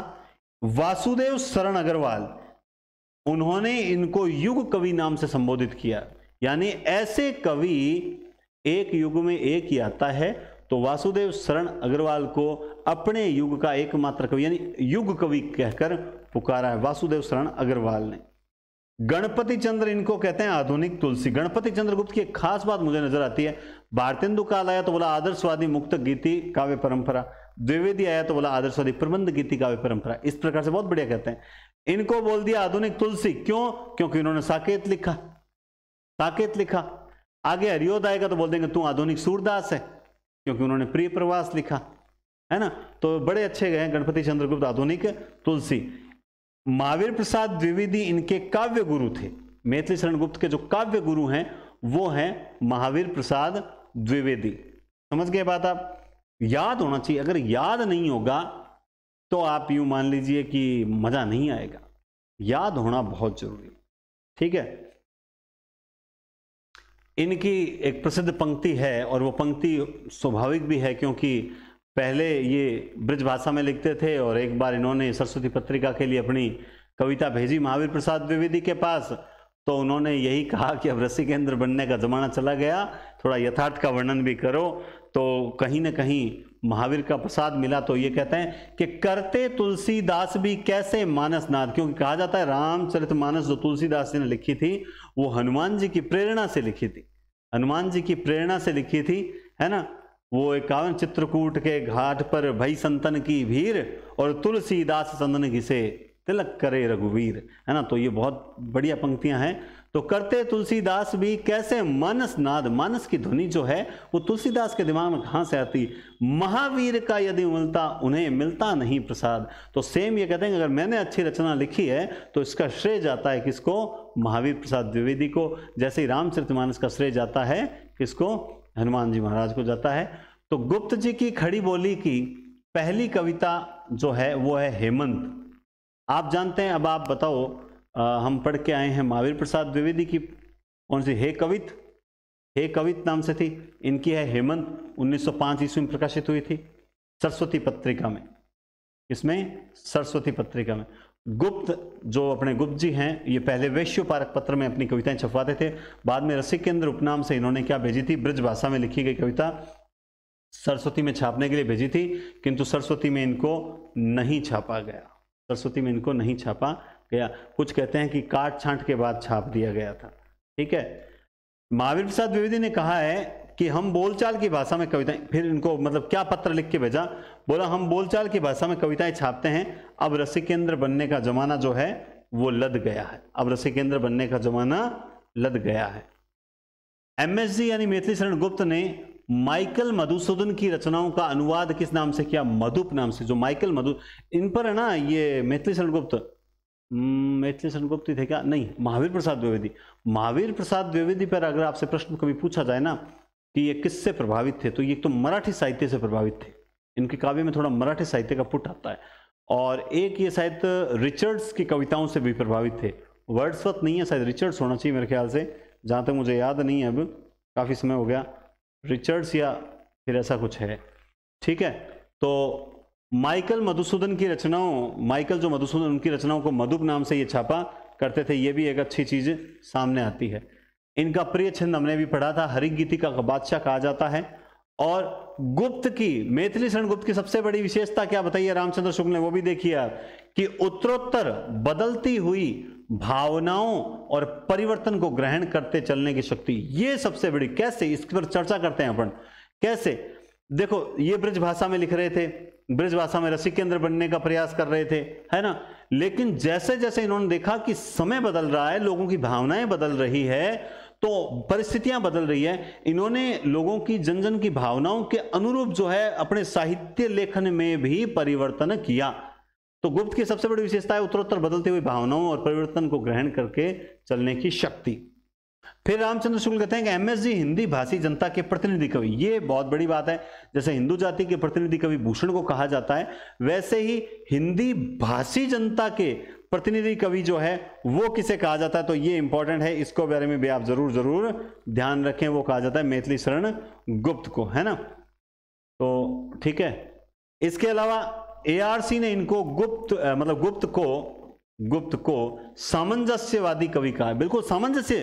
वासुदेव शरण अग्रवाल, उन्होंने इनको युग कवि नाम से संबोधित किया, यानी ऐसे कवि एक युग में एक ही आता है। तो वासुदेव शरण अग्रवाल को अपने युग का एकमात्र कवि, यानी युग कवि कहकर पुकारा है वासुदेव शरण अग्रवाल ने। गणपति चंद्र, इनको कहते हैं आधुनिक तुलसी। गणपति चंद्रगुप्त की एक खास बात मुझे नजर आती है, भारतेंदु काल आया तो बोला आदर्शवादी मुक्त गीति काव्य परंपरा, द्विवेदी आया तो बोला आदर्शवादी प्रबंध गीति काव्य परंपरा, इस प्रकार से बहुत बढ़िया कहते हैं। इनको बोल दिया आधुनिक तुलसी, क्यों? क्योंकि इन्होंने साकेत लिखा, साकेत लिखा। आगे हरिओद आएगा तो बोल देंगे तू आधुनिक सूरदास है, क्योंकि उन्होंने प्रिय प्रवास लिखा, है ना। तो बड़े अच्छे गए गणपति चंद्रगुप्त आधुनिक तुलसी। महावीर प्रसाद द्विवेदी इनके काव्य गुरु थे। मैथिली शरण गुप्त के जो काव्य गुरु हैं वो हैं महावीर प्रसाद द्विवेदी। समझ गए बात आप? याद होना चाहिए, अगर याद नहीं होगा तो आप यूं मान लीजिए कि मजा नहीं आएगा। याद होना बहुत जरूरी है, ठीक है। इनकी एक प्रसिद्ध पंक्ति है, और वो पंक्ति स्वाभाविक भी है क्योंकि पहले ये ब्रज भाषा में लिखते थे, और एक बार इन्होंने सरस्वती पत्रिका के लिए अपनी कविता भेजी महावीर प्रसाद द्विवेदी के पास, तो उन्होंने यही कहा कि अब रसिकेंद्र बनने का जमाना चला गया, थोड़ा यथार्थ का वर्णन भी करो। तो कहीं ना कहीं महावीर का प्रसाद मिला। तो ये कहते हैं कि करते तुलसीदास भी कैसे मानसनाद, क्योंकि कहा जाता है रामचरितमानस जो तुलसीदास जी ने लिखी थी वो हनुमान जी की प्रेरणा से लिखी थी, हनुमान जी की प्रेरणा से लिखी थी, है ना। वो 51 चित्रकूट के घाट पर भई संतन की भीड़, और तुलसीदास संतन की से तिलक करे रघुवीर, है ना। तो ये बहुत बढ़िया पंक्तियां हैं। तो करते तुलसीदास भी कैसे मानस नाद, मानस की ध्वनि जो है वो तुलसीदास के दिमाग में कहाँ से आती, महावीर का यदि मिलता उन्हें मिलता नहीं प्रसाद। तो सेम ये कहते हैं अगर मैंने अच्छी रचना लिखी है तो इसका श्रेय जाता है किसको, महावीर प्रसाद द्विवेदी को, जैसे रामचरितमानस का श्रेय जाता है किसको, हनुमान जी महाराज को जाता है। तो गुप्त जी की खड़ी बोली की पहली कविता जो है वो है हेमंत। आप जानते हैं, अब आप बताओ हम पढ़ के आए हैं महावीर प्रसाद द्विवेदी की कौन सी, हे कवित, हे कवित नाम से थी। इनकी है हेमंत, 1905 ईस्वी में प्रकाशित हुई थी सरस्वती पत्रिका में। इसमें सरस्वती पत्रिका में गुप्त, जो अपने गुप्त जी हैं, ये पहले वैश्य पारक पत्र में अपनी कविताएं छपवाते थे। बाद में रसिक केंद्र उपनाम से इन्होंने क्या भेजी थी, ब्रज भाषा में लिखी गई कविता सरस्वती में छापने के लिए भेजी थी, किंतु सरस्वती में इनको नहीं छापा गया। सरस्वती में इनको नहीं छापा गया। कुछ कहते हैं कि काट छांट के बाद छाप दिया गया था। ठीक है, महावीर प्रसाद द्विवेदी ने कहा है कि हम बोलचाल की भाषा में कविताएं, फिर इनको मतलब क्या पत्र लिख के भेजा, बोला हम बोलचाल की भाषा में कविताएं छापते हैं, अब रसिकेंद्र बनने का जमाना जो है वो लद गया है। अब रसिकेंद्र बनने का जमाना लद गया है। MSG यानी मैथिली शरण गुप्त ने माइकल मधुसूदन की रचनाओं का अनुवाद किस नाम से किया, मधुप नाम से। जो माइकल मधु, इन पर है ना ये मैथिली शरण गुप्त, मैथिली शरण गुप्त थे क्या, नहीं, महावीर प्रसाद द्विवेदी। महावीर प्रसाद द्विवेदी पर अगर आपसे प्रश्न कभी पूछा जाए ना कि ये किससे प्रभावित थे, तो ये तो मराठी साहित्य से प्रभावित थे। इनके काव्य में थोड़ा मराठी साहित्य का पुट आता है। और एक ये शायद रिचर्ड्स की कविताओं से भी प्रभावित थे। वर्डस्वर्थ नहीं है, शायद रिचर्ड्स होना चाहिए मेरे ख्याल से, जहाँ तक मुझे याद नहीं है, अब काफ़ी समय हो गया, रिचर्ड्स या फिर ऐसा कुछ है। ठीक है, तो माइकल मधुसूदन की रचनाओं, माइकल जो मधुसूदन, उनकी रचनाओं को मधुप नाम से ये छापा करते थे। ये भी एक अच्छी चीज़ सामने आती है। इनका प्रिय छंद हमने भी पढ़ा था, हरिगीति का बादशाह कहा जाता है। और गुप्त की, मैथिली शरण गुप्त की सबसे बड़ी विशेषता क्या बताइए, रामचंद्र शुक्ल ने, वो भी देखिए आप, कि उत्तरोत्तर बदलती हुई भावनाओं और परिवर्तन को ग्रहण करते चलने की शक्ति, ये सबसे बड़ी, कैसे इस पर चर्चा करते हैं अपन, कैसे। देखो ये ब्रज भाषा में लिख रहे थे, ब्रज भाषा में रसिकेंद्र बनने का प्रयास कर रहे थे, है ना, लेकिन जैसे जैसे इन्होंने देखा कि समय बदल रहा है, लोगों की भावनाएं बदल रही है, तो परिस्थितियां बदल रही है, इन्होंने लोगों की जन जन की भावनाओं के अनुरूप जो है अपने साहित्य लेखन में भी परिवर्तन किया। तो गुप्त की सबसे बड़ी विशेषता है उत्तरोत्तर बदलती हुई भावनाओं और परिवर्तन को ग्रहण करके चलने की शक्ति। फिर रामचंद्र शुक्ल कहते हैं कि MSG हिंदी भाषी जनता के प्रतिनिधि कवि, ये बहुत बड़ी बात है। जैसे हिंदू जाति के प्रतिनिधि कवि भूषण को कहा जाता है, वैसे ही हिंदी भाषी जनता के प्रतिनिधि कवि जो है वो किसे कहा जाता है, तो ये इंपॉर्टेंट है, इसको बारे में भी आप जरूर जरूर ध्यान रखें। वो कहा जाता है मैथिली शरण गुप्त को, है ना। तो ठीक है, इसके अलावा ARC ने इनको गुप्त मतलब गुप्त को सामंजस्यवादी कवि कहा। बिल्कुल सामंजस्य,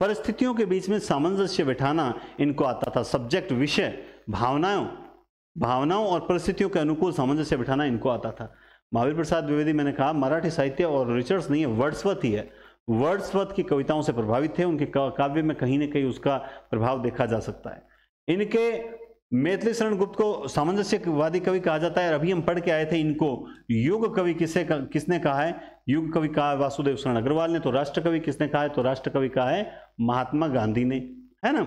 परिस्थितियों के बीच में सामंजस्य बिठाना इनको आता था। सब्जेक्ट, विषय, भावनाओं और परिस्थितियों के अनुकूल सामंजस्य बिठाना इनको आता था। महावीर प्रसाद द्विवेदी, मैंने कहा, मराठी साहित्य और रिचर्ड्स नहीं है, वर्डस्वर्थ ही है। वर्डस्वर्थ की कविताओं से प्रभावित थे, उनके काव्य में कहीं ना कहीं उसका प्रभाव देखा जा सकता है। इनके मैथिली शरण गुप्त को सामंजस्यवादी कवि कहा जाता है। अभी हम पढ़ के आए थे इनको युग कवि किसने कहा है, युग कवि कहा है वासुदेव शरण अग्रवाल ने। तो राष्ट्र कवि किसने कहा है, तो राष्ट्र कवि कहा है महात्मा गांधी ने, है ना।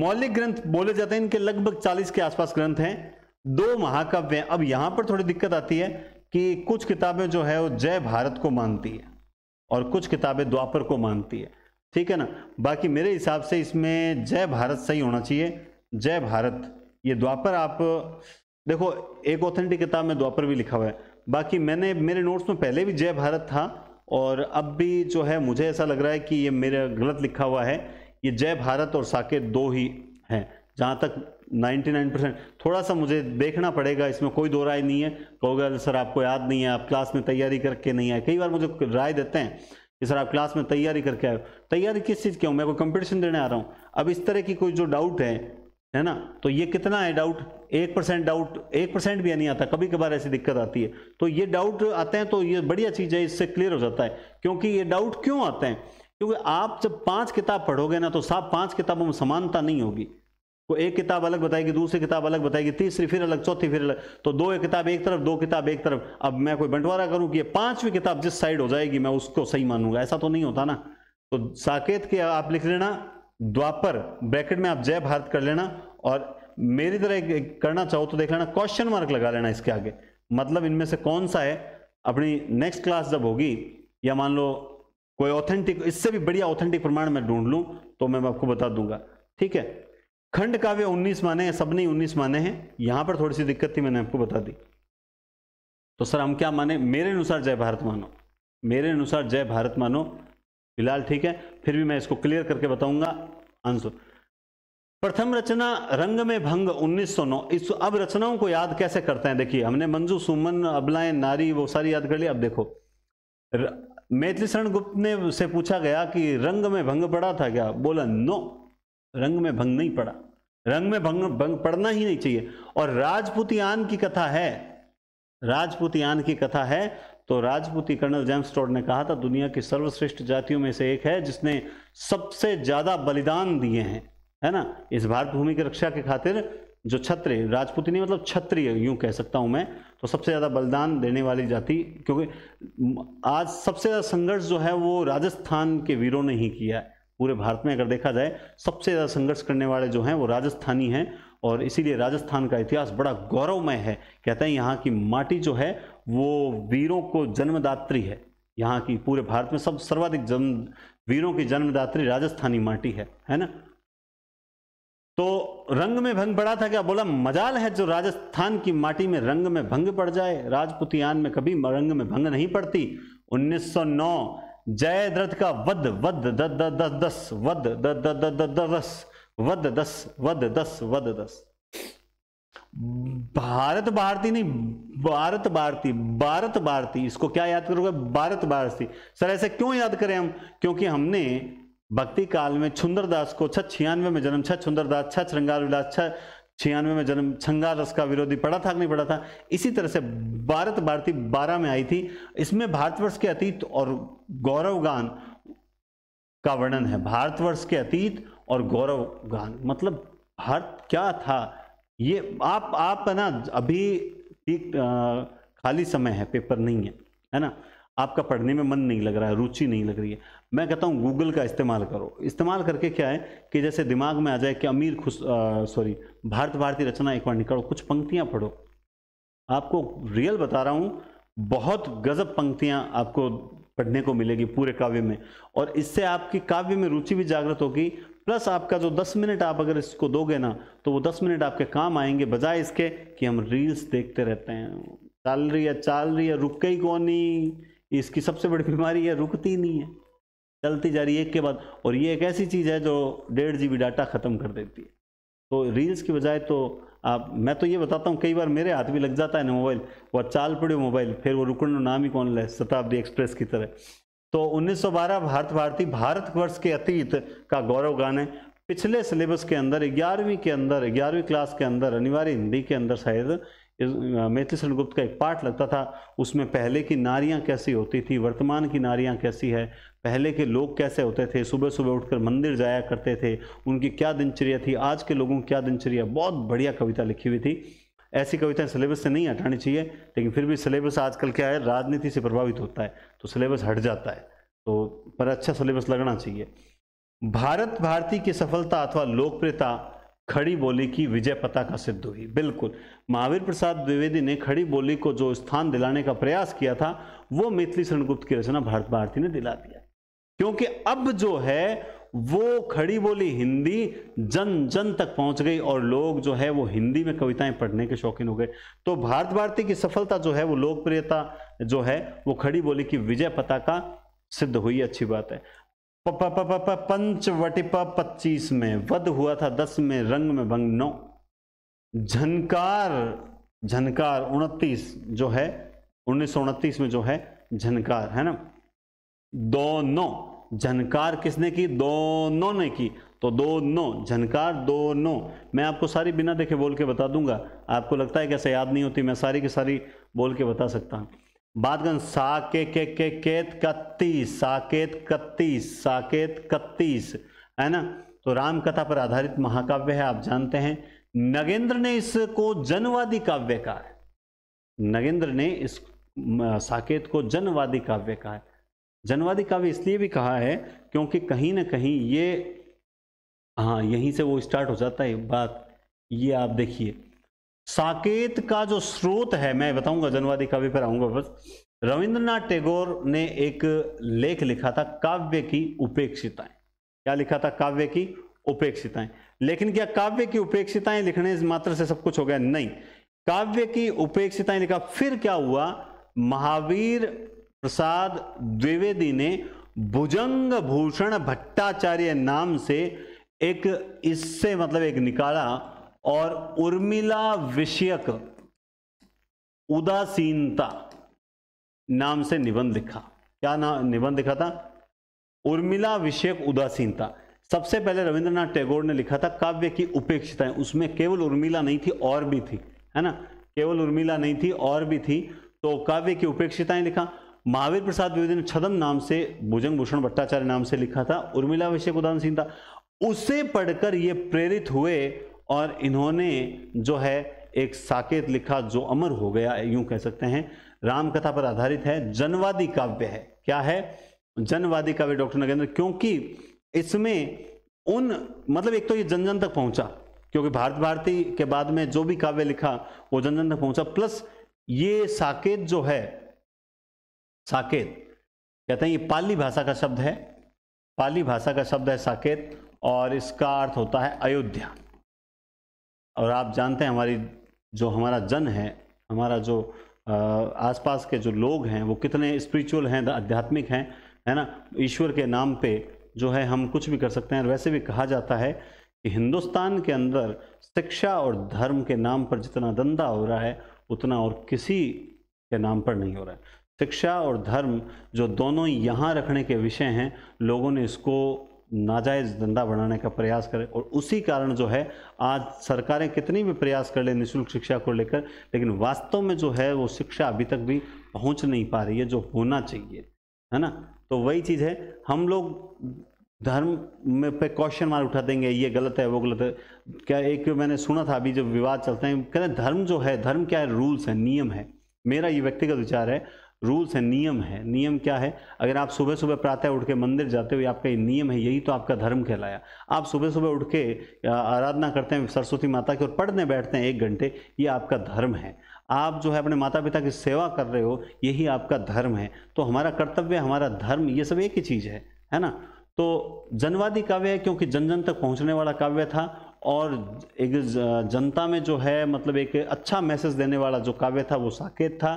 मौलिक ग्रंथ बोले जाते हैं इनके, लगभग 40 के आसपास ग्रंथ हैं, 2 महाकाव्य हैं। अब यहाँ पर थोड़ी दिक्कत आती है कि कुछ किताबें जो है वो जय भारत को मानती है और कुछ किताबें द्वापर को मानती है, ठीक है ना। बाकी मेरे हिसाब से इसमें जय भारत सही होना चाहिए, जय भारत। ये द्वापर, आप देखो एक ऑथेंटिक किताब में द्वापर भी लिखा हुआ है। बाकी मैंने, मेरे नोट्स में पहले भी जय भारत था और अब भी जो है मुझे ऐसा लग रहा है कि ये मेरा गलत लिखा हुआ है। ये जय भारत और साकेत 2 ही हैं जहाँ तक 99%। थोड़ा सा मुझे देखना पड़ेगा, इसमें कोई 2 राय नहीं है। कहोगे सर आपको याद नहीं है, आप क्लास में तैयारी करके नहीं आए। कई बार मुझे राय देते हैं कि सर आप क्लास में तैयारी करके आए हो। तैयारी किस चीज़ की हूँ, मैं कोई कंपटीशन देने आ रहा हूँ। अब इस तरह की कोई जो डाउट है ना, तो ये कितना है डाउट, 1% डाउट, 1% भी नहीं आता, कभी कभार ऐसी दिक्कत आती है। तो ये डाउट आते हैं तो ये बढ़िया चीज़ है, इससे क्लियर हो जाता है। क्योंकि ये डाउट क्यों आते हैं, क्योंकि आप जब 5 किताब पढ़ोगे ना तो साहब 5 किताबों में समानता नहीं होगी। तो एक किताब अलग बताएगी, दूसरी किताब अलग बताएगी, तीसरी फिर अलग, चौथी फिर अलग। तो 2 किताब एक तरफ, 2 किताब एक तरफ। अब मैं कोई बंटवारा करूँ कि ये 5वीं किताब जिस साइड हो जाएगी मैं उसको सही मानूंगा, ऐसा तो नहीं होता ना। तो साकेत के आप लिख लेना द्वापर, ब्रैकेट में आप जय भारत कर लेना, और मेरी तरह करना चाहो तो देख लेना, क्वेश्चन मार्क लगा लेना इसके आगे, मतलब इनमें से कौन सा है। अपनी नेक्स्ट क्लास जब होगी, या मान लो कोई ऑथेंटिक, इससे भी बढ़िया ऑथेंटिक प्रमाण मैं ढूंढ लूँ तो मैं आपको बता दूंगा, ठीक है। खंड काव्य 19 माने हैं, सबने 19 माने हैं। यहाँ पर थोड़ी सी दिक्कत थी, मैंने आपको बता दी। तो सर हम क्या माने, मेरे अनुसार जय भारत मानो, मेरे अनुसार जय भारत मानो फिलहाल, ठीक है। फिर भी मैं इसको क्लियर करके बताऊंगा आंसर। प्रथम रचना रंग में भंग 1909। इस अब रचनाओं को याद कैसे करते हैं, देखिए हमने मंजू सुमन अबलाएं नारी वो सारी याद कर ली। अब देखो मैथिली शरण गुप्त ने से पूछा गया कि रंग में भंग पड़ा था क्या, बोला नो रंग में भंग नहीं पड़ा, रंग में भंग पड़ना ही नहीं चाहिए। और राजपूतियान की कथा है, राजपूतियान की कथा है तो राजपूती कर्नल जेम्स टॉड ने कहा था दुनिया की सर्वश्रेष्ठ जातियों में से एक है जिसने सबसे ज्यादा बलिदान दिए हैं, है ना, इस भारत भूमि की रक्षा के खातिर। जो क्षत्रिय, राजपूती नहीं मतलब क्षत्रिय यूं कह सकता हूं मैं, तो सबसे ज्यादा बलिदान देने वाली जाति, क्योंकि आज सबसे ज्यादा संघर्ष जो है वो राजस्थान के वीरों ने ही किया है। पूरे भारत में अगर देखा जाए सबसे ज्यादा संघर्ष करने वाले जो हैं वो राजस्थानी हैं, और इसीलिए राजस्थान का इतिहास बड़ा गौरवमय है। कहते हैं यहाँ की माटी जो है वो वीरों को जन्मदात्री है, यहाँ की पूरे भारत में सब सर्वाधिक वीरों की जन्मदात्री राजस्थानी माटी है ना। तो रंग में भंग पड़ा था क्या, बोला मजाल है जो राजस्थान की माटी में रंग में भंग पड़ जाए, राजपुतियान में कभी रंग में भंग नहीं पड़ती। 1909 जयद्रथ का वध, वध दस भारत भारती नहीं भारत भारती इसको क्या याद करोगे, भारत भारती। सर ऐसे क्यों याद करें हम, क्योंकि हमने भक्ति काल में छुंदरदास को 696 में जन्म, 6 छुंदरदास, 6 श्रृंगार विलास, 696 में जन्म, श्रृंगार रस का विरोधी पड़ा था कि नहीं पड़ा था। इसी तरह से भारत भारती 12 में आई थी, इसमें भारतवर्ष के अतीत और गौरवगान का वर्णन है। भारतवर्ष के अतीत और गौरवगान मतलब भारत क्या था ये आप ना अभी खाली समय है, पेपर नहीं है, है ना, आपका पढ़ने में मन नहीं लग रहा है, रुचि नहीं लग रही है, मैं कहता हूँ गूगल का इस्तेमाल करो। इस्तेमाल करके क्या है कि जैसे दिमाग में आ जाए कि अमीर खुश भारत भारती रचना एक बार निकालो, कुछ पंक्तियाँ पढ़ो, आपको रियल बता रहा हूँ बहुत गजब पंक्तियाँ आपको पढ़ने को मिलेगी पूरे काव्य में, और इससे आपकी काव्य में रुचि भी जागृत होगी। प्लस आपका जो 10 मिनट आप अगर इसको दोगे ना तो वो 10 मिनट आपके काम आएंगे, बजाय इसके कि हम रील्स देखते रहते हैं, चाल रही है रुके ही कौन नहीं, इसकी सबसे बड़ी बीमारी है रुकती नहीं है, चलती जा रही है एक के बाद। और ये एक ऐसी चीज़ है जो 1.5 GB डाटा ख़त्म कर देती है, तो रील्स की बजाय तो आप, मैं तो ये बताता हूँ कई बार मेरे हाथ भी लग जाता है ना मोबाइल, वह चाल पड़े मोबाइल फिर वो रुकने नाम ही कौन ले, शताब्दी एक्सप्रेस की तरह। तो 1912 भारत भारती भारतवर्ष के अतीत का गौरवगान है। पिछले सिलेबस के अंदर 11वीं क्लास के अंदर अनिवार्य हिंदी के अंदर शायद मैथिली शरण गुप्त का एक पाठ लगता था, उसमें पहले की नारियां कैसी होती थी, वर्तमान की नारियां कैसी है, पहले के लोग कैसे होते थे, सुबह सुबह उठकर मंदिर जाया करते थे, उनकी क्या दिनचर्या थी, आज के लोगों की क्या दिनचर्या, बहुत बढ़िया कविता लिखी हुई थी। ऐसी कविताएं सिलेबस से नहीं हटानी चाहिए, लेकिन फिर भी सिलेबस आजकल क्या है राजनीति से प्रभावित होता है तो सिलेबस हट जाता है, तो पर अच्छा सिलेबस लगना चाहिए। भारत भारती की सफलता अथवा लोकप्रियता खड़ी बोली की विजय पता का सिद्ध हुई। बिल्कुल, महावीर प्रसाद द्विवेदी ने खड़ी बोली को जो स्थान दिलाने का प्रयास किया था वो मैथिली शरण गुप्त की रचना भारत भारती ने दिला दिया, क्योंकि अब जो है वो खड़ी बोली हिंदी जन जन तक पहुंच गई और लोग जो है वो हिंदी में कविताएं पढ़ने के शौकीन हो गए। तो भारत भारती की सफलता जो है वो लोकप्रियता जो है वो खड़ी बोली की विजय पता का सिद्ध हुई, अच्छी बात है। पंचवटिपा 25 में वध हुआ था, 10 में रंग में भंग 9, झनकार 29 जो है 1929 में जो है झनकार, है ना, दोनों झनकार किसने की, दोनों ने की, तो दोनों झनकार दोनों। मैं आपको सारी बिना देखे बोल के बता दूंगा, आपको लगता है कैसे याद नहीं होती, मैं सारी की सारी बोल के बता सकता हूँ। बातगन साकेत 31 है ना, तो राम कथा पर आधारित महाकाव्य है, आप जानते हैं। नगेंद्र ने इसको जनवादी काव्य कहा है, नगेंद्र ने इस साकेत को जनवादी काव्य कहा है। जनवादी काव्य इसलिए भी कहा है क्योंकि कहीं ना कहीं ये, हाँ यहीं से वो स्टार्ट हो जाता है बात, ये आप देखिए साकेत का जो स्रोत है, मैं बताऊंगा जनवादी काव्य पर आऊंगा बस। रविंद्रनाथ टैगोर ने एक लेख लिखा था काव्य की उपेक्षिताएं, क्या लिखा था, काव्य की उपेक्षिताएं। लेकिन क्या काव्य की उपेक्षिताएं लिखने मात्र से सब कुछ हो गया, नहीं, काव्य की उपेक्षिताएं लिखा। फिर क्या हुआ, महावीर प्रसाद द्विवेदी ने भुजंग भूषण भट्टाचार्य नाम से एक इससे मतलब एक निकाला और उर्मिला विषयक उदासीनता नाम से निबंध लिखा। क्या नाम निबंध लिखा था? उर्मिला विषयक उदासीनता। सबसे पहले रविंद्रनाथ टैगोर ने लिखा था काव्य की उपेक्षिताएं, उसमें केवल उर्मिला नहीं थी और भी थी, है ना, केवल उर्मिला नहीं थी और भी थी, तो काव्य की उपेक्षिताएं लिखा। महावीर प्रसाद द्विवेदी ने छदम नाम से भुजंग भूषण भट्टाचार्य नाम से लिखा था उर्मिला विषयक उदासीनता। उसे पढ़कर ये प्रेरित हुए और इन्होंने जो है एक साकेत लिखा जो अमर हो गया, यूं कह सकते हैं, रामकथा पर आधारित है, जनवादी काव्य है। क्या है? जनवादी काव्य डॉक्टर नगेंद्र, क्योंकि इसमें उन मतलब एक तो ये जन जन तक पहुंचा, क्योंकि भारत भारती के बाद में जो भी काव्य लिखा वो जन जन तक पहुंचा, प्लस ये साकेत जो है, साकेत कहते हैं ये पाली भाषा का शब्द है, पाली भाषा का शब्द है साकेत, और इसका अर्थ होता है अयोध्या। और आप जानते हैं हमारी जो हमारा जन है, हमारा जो आसपास के जो लोग हैं वो कितने स्पिरिचुअल हैं, आध्यात्मिक हैं, है ना, ईश्वर के नाम पे जो है हम कुछ भी कर सकते हैं। और वैसे भी कहा जाता है कि हिंदुस्तान के अंदर शिक्षा और धर्म के नाम पर जितना धंधा हो रहा है उतना और किसी के नाम पर नहीं हो रहा है। शिक्षा और धर्म जो दोनों यहाँ रखने के विषय हैं, लोगों ने इसको नाजायज धंधा बढ़ाने का प्रयास करें, और उसी कारण जो है आज सरकारें कितनी भी प्रयास कर ले निःशुल्क शिक्षा को लेकर, लेकिन वास्तव में जो है वो शिक्षा अभी तक भी पहुंच नहीं पा रही है जो होना चाहिए, है ना। तो वही चीज़ है, हम लोग धर्म में पे क्वेश्चन मार्क उठा देंगे, ये गलत है वो गलत है। क्या एक मैंने सुना था अभी जब विवाद चलते हैं, कह रहे धर्म जो है, धर्म क्या है? रूल्स है, नियम है। मेरा ये व्यक्तिगत विचार है, रूल्स है, नियम है। नियम क्या है? अगर आप सुबह सुबह प्रातः उठ के मंदिर जाते हो, ये आपका ये नियम है, यही तो आपका धर्म कहलाया। आप सुबह सुबह उठ के आराधना करते हैं सरस्वती माता की और पढ़ने बैठते हैं 1 घंटे, ये आपका धर्म है। आप जो है अपने माता पिता की सेवा कर रहे हो, यही आपका धर्म है। तो हमारा कर्तव्य, हमारा धर्म, ये सब एक ही चीज़ है ना। तो जनवादी काव्य है क्योंकि जन जन तक पहुँचने वाला काव्य था, और एक जनता में जो है मतलब एक अच्छा मैसेज देने वाला जो काव्य था वो साकेत था।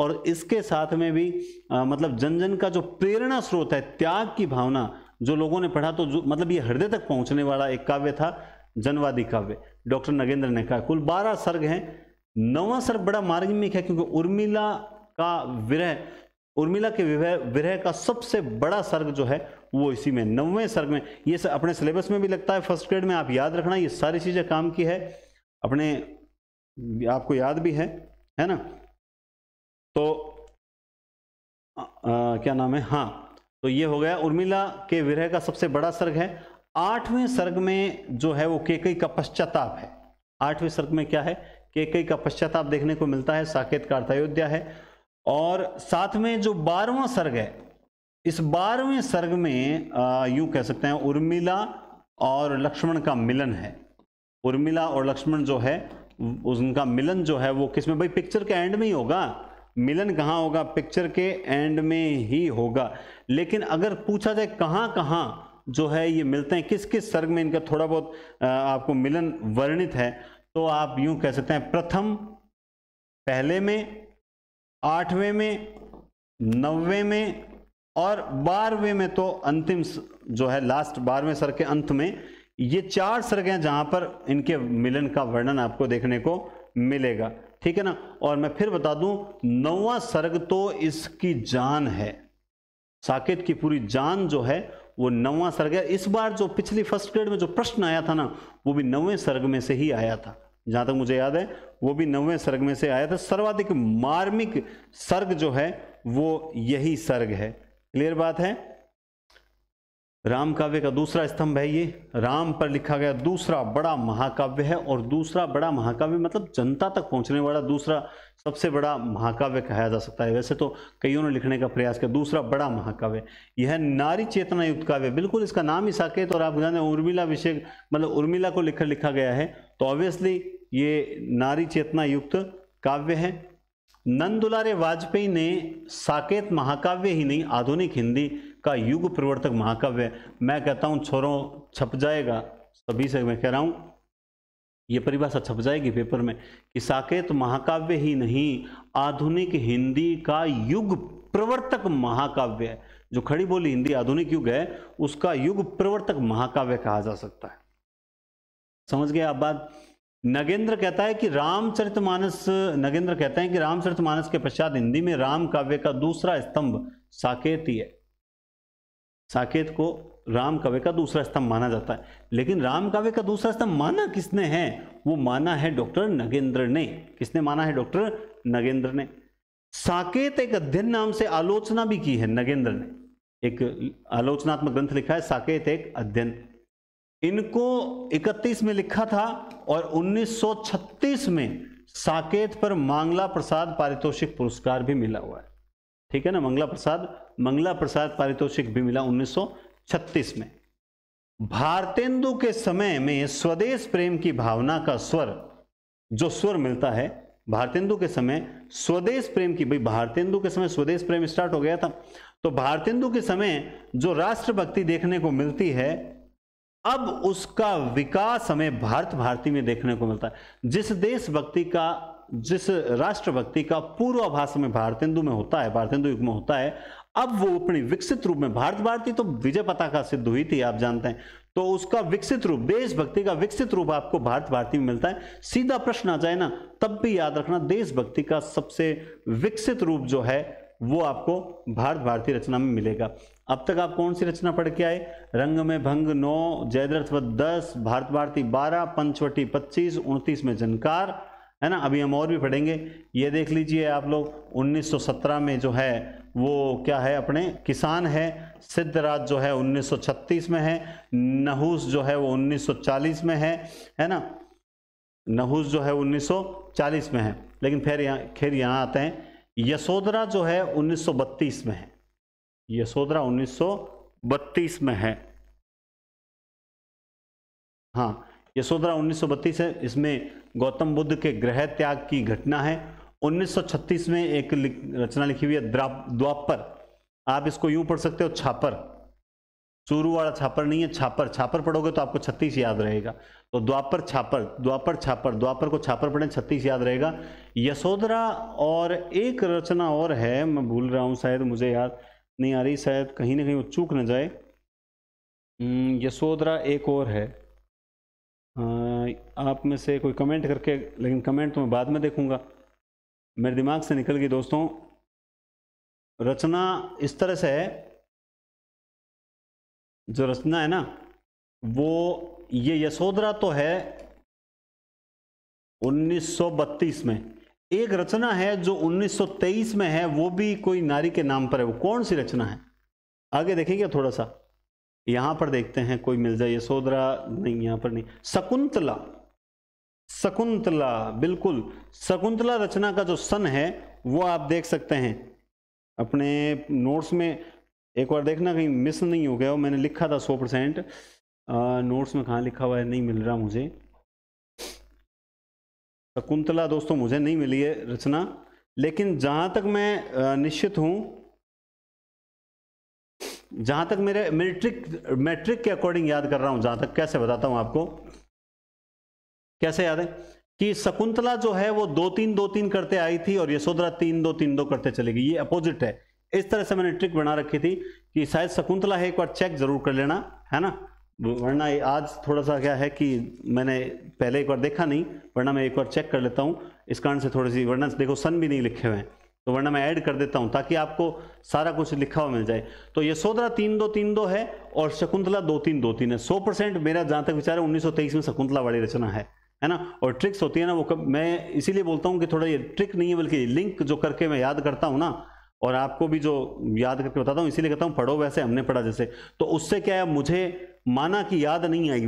और इसके साथ में भी मतलब जन जन का जो प्रेरणा स्रोत है, त्याग की भावना जो लोगों ने पढ़ा, तो जो मतलब ये हृदय तक पहुंचने वाला एक काव्य था जनवादी काव्य। डॉक्टर नगेंद्र ने कहा कुल 12 सर्ग हैं, 9वां सर्ग बड़ा मार्मिक है क्योंकि उर्मिला के विरह का सबसे बड़ा सर्ग जो है वो इसी में 9वें सर्ग में। ये अपने सिलेबस में भी लगता है, फर्स्ट ग्रेड में, आप याद रखना, ये सारी चीज़ें काम की है, अपने आपको याद भी है ना। तो क्या नाम है, हाँ, तो ये हो गया उर्मिला के विरह का सबसे बड़ा सर्ग है। 8वें सर्ग में जो है वो केकई का पश्चाताप है। 8वें सर्ग में क्या है? केकई का पश्चाताप देखने को मिलता है। साकेत का अर्थ अयोध्या है। और साथ में जो 12वां सर्ग है, इस 12वें सर्ग में यूं कह सकते हैं उर्मिला और लक्ष्मण का मिलन है। उर्मिला और लक्ष्मण जो है उनका मिलन जो है वो किसमें? भाई पिक्चर के एंड में ही होगा मिलन। कहाँ होगा? पिक्चर के एंड में ही होगा। लेकिन अगर पूछा जाए कहाँ कहाँ जो है ये मिलते हैं, किस किस सर्ग में इनका थोड़ा बहुत आपको मिलन वर्णित है, तो आप यूं कह सकते हैं प्रथम, पहले में, 8वें में, 9वें में और 12वें में। तो अंतिम जो है लास्ट 12वें सर्ग के अंत में ये 4 सर्ग हैं जहाँ पर इनके मिलन का वर्णन आपको देखने को मिलेगा, ठीक है ना। और मैं फिर बता दूं 9वां सर्ग तो इसकी जान है, साकेत की पूरी जान जो है वो 9वां सर्ग है। इस बार जो पिछली फर्स्ट ग्रेड में जो प्रश्न आया था ना, वो भी 9वें सर्ग में से ही आया था, जहां तक मुझे याद है वो भी 9वें सर्ग में से आया था। सर्वाधिक मार्मिक सर्ग जो है वो यही सर्ग है। क्लियर बात है। राम काव्य का दूसरा स्तंभ है ये, राम पर लिखा गया दूसरा बड़ा महाकाव्य है। और दूसरा बड़ा महाकाव्य मतलब जनता तक पहुंचने वाला दूसरा सबसे बड़ा महाकाव्य कहा जा सकता है। वैसे तो कईयों ने लिखने का प्रयास किया। दूसरा बड़ा महाकाव्य यह नारी चेतना युक्त काव्य, बिल्कुल इसका नाम ही साकेत। और आप जाने उर्मिला विषय मतलब उर्मिला को लेकर लिखा गया है, तो ऑब्वियसली ये नारी चेतना युक्त काव्य है। नंद दुलारे वाजपेयी ने साकेत महाकाव्य ही नहीं, आधुनिक हिंदी का युग प्रवर्तक महाकाव्य। मैं कहता हूं छोरों छप जाएगा, सभी से मैं कह रहा हूं, ये परिभाषा छप जाएगी पेपर में कि साकेत महाकाव्य ही नहीं आधुनिक हिंदी का युग प्रवर्तक महाकाव्य है। जो खड़ी बोली हिंदी आधुनिक युग है उसका युग प्रवर्तक महाकाव्य कहा जा सकता है। समझ गए आप बात। नगेंद्र कहता है कि रामचरितमानस, नगेंद्र कहते हैं कि रामचरितमानस के पश्चात हिंदी में राम काव्य का दूसरा स्तंभ साकेत ही है। साकेत को राम काव्य का दूसरा स्तंभ माना जाता है, लेकिन राम काव्य का दूसरा स्तंभ माना किसने है? वो माना है डॉक्टर नगेंद्र ने। किसने माना है? डॉक्टर नगेंद्र ने। साकेत एक अध्ययन नाम से आलोचना भी की है नगेंद्र ने, एक आलोचनात्मक ग्रंथ लिखा है साकेत एक अध्ययन। इनको 1931 में लिखा था और 1936 में साकेत पर मंगला प्रसाद पारितोषिक पुरस्कार भी मिला हुआ है। ठीक है ना, मंगला प्रसाद पारितोषिक भी मिला 1936 में। भारतेंदु के समय में स्वदेश प्रेम की भावना का स्वर, जो स्वर मिलता है भारतेंदु के समय स्वदेश प्रेम की, भाई भारतेंदु के समय स्वदेश प्रेम स्टार्ट हो गया था, तो भारतेंदु के समय जो राष्ट्रभक्ति देखने को मिलती है अब उसका विकास हमें भारत भारती में देखने को मिलता है। जिस देशभक्ति का, जिस राष्ट्रभक्ति का पूर्वाभास में भारतेंदु में होता है, भारतेंदु युग में होता है, अब वो अपने विकसित रूप में, भारत भारती तो विजय पताका सिद्ध हुई थी आप जानते हैं, तो उसका विकसित रूप, देशभक्ति का विकसित रूप आपको भारत भारती में मिलता है। सीधा प्रश्न आ जाए ना तब भी याद रखना देशभक्ति का सबसे विकसित रूप जो है वो आपको भारत भारती रचना में मिलेगा। अब तक आप कौन सी रचना पढ़ के आए? रंग में भंग 9, जयद्रथ वध 10, भारत भारती 12, पंचवटी 25, 29 में जनकार, है ना, अभी हम और भी पढ़ेंगे। ये देख लीजिए आप लोग 1917 में जो है वो क्या है अपने किसान है, सिद्धराज जो है 1936 में है, नहुस जो है वो 1940 में है ना, नहुस जो है 1940 में है। लेकिन खैर यहाँ आते हैं, यशोधरा जो है 1932 में है, यशोधरा 1932 में है, हाँ यशोधरा 1932 है। इसमें गौतम बुद्ध के गृह त्याग की घटना है। 1936 में एक रचना लिखी हुई है द्वापर, आप इसको यूं पढ़ सकते हो छापर, चूरू वाला छापर नहीं है, छापर। छापर पढ़ोगे तो आपको 36 याद रहेगा, तो द्वापर छापर, द्वापर छापर, द्वापर को छापर पढ़ें 36 याद रहेगा। यशोधरा और एक रचना और है, मैं भूल रहा हूँ, शायद मुझे याद नहीं आ रही, शायद कहीं ना कहीं वो चूक न जाए। यशोधरा एक और है, आप में से कोई कमेंट करके, लेकिन कमेंट तो मैं बाद में देखूंगा, मेरे दिमाग से निकल गई दोस्तों। रचना इस तरह से है, जो रचना है ना वो ये यशोधरा तो है 1932 में, एक रचना है जो 1923 में है, वो भी कोई नारी के नाम पर है। वो कौन सी रचना है आगे देखेंगे, थोड़ा सा यहाँ पर देखते हैं कोई मिल जाए। यशोधरा नहीं, यहाँ पर नहीं, शकुंतला, शकुंतला बिल्कुल, शकुंतला रचना का जो सन है वो आप देख सकते हैं अपने नोट्स में, एक बार देखना कहीं मिस नहीं हो गया हो। मैंने लिखा था 100%, नोट्स में कहाँ लिखा हुआ है नहीं मिल रहा मुझे। शकुंतला दोस्तों मुझे नहीं मिली है रचना, लेकिन जहाँ तक मैं निश्चित हूँ, जहाँ तक मेरे मैट्रिक के अकॉर्डिंग याद कर रहा हूँ, जहाँ तक, कैसे बताता हूँ आपको कैसे याद है, कि शकुंतला जो है वो 2-3-2-3 करते आई थी और यशोधरा 3-2-3-2 करते चली गई, ये अपोजिट है। इस तरह से मैंने ट्रिक बना रखी थी कि शायद शकुंतला है, एक बार चेक जरूर कर लेना, है ना, वरना आज थोड़ा सा क्या है कि मैंने पहले एक बार देखा नहीं, वरना मैं एक बार चेक कर लेता हूँ इस कारण से थोड़ी सी, वरना देखो सन भी नहीं लिखे हुए हैं, तो वरना मैं ऐड कर देता हूँ ताकि आपको सारा कुछ लिखा हुआ मिल जाए। तो यशोधरा 3-2-3-2 है और शकुंतला 2-3-2-3 है। 100% मेरा जहाँ तक विचार है 1923 में शकुंतला वाली रचना है ना। और ट्रिक्स होती है ना वो मैं इसीलिए बोलता हूँ कि थोड़ा ये ट्रिक नहीं है बल्कि लिंक जो करके मैं याद करता हूँ ना, और आपको भी जो याद करके बताता हूँ, इसीलिए कहता हूँ पढ़ो वैसे हमने पढ़ा जैसे, तो उससे क्या है, मुझे माना कि याद नहीं आई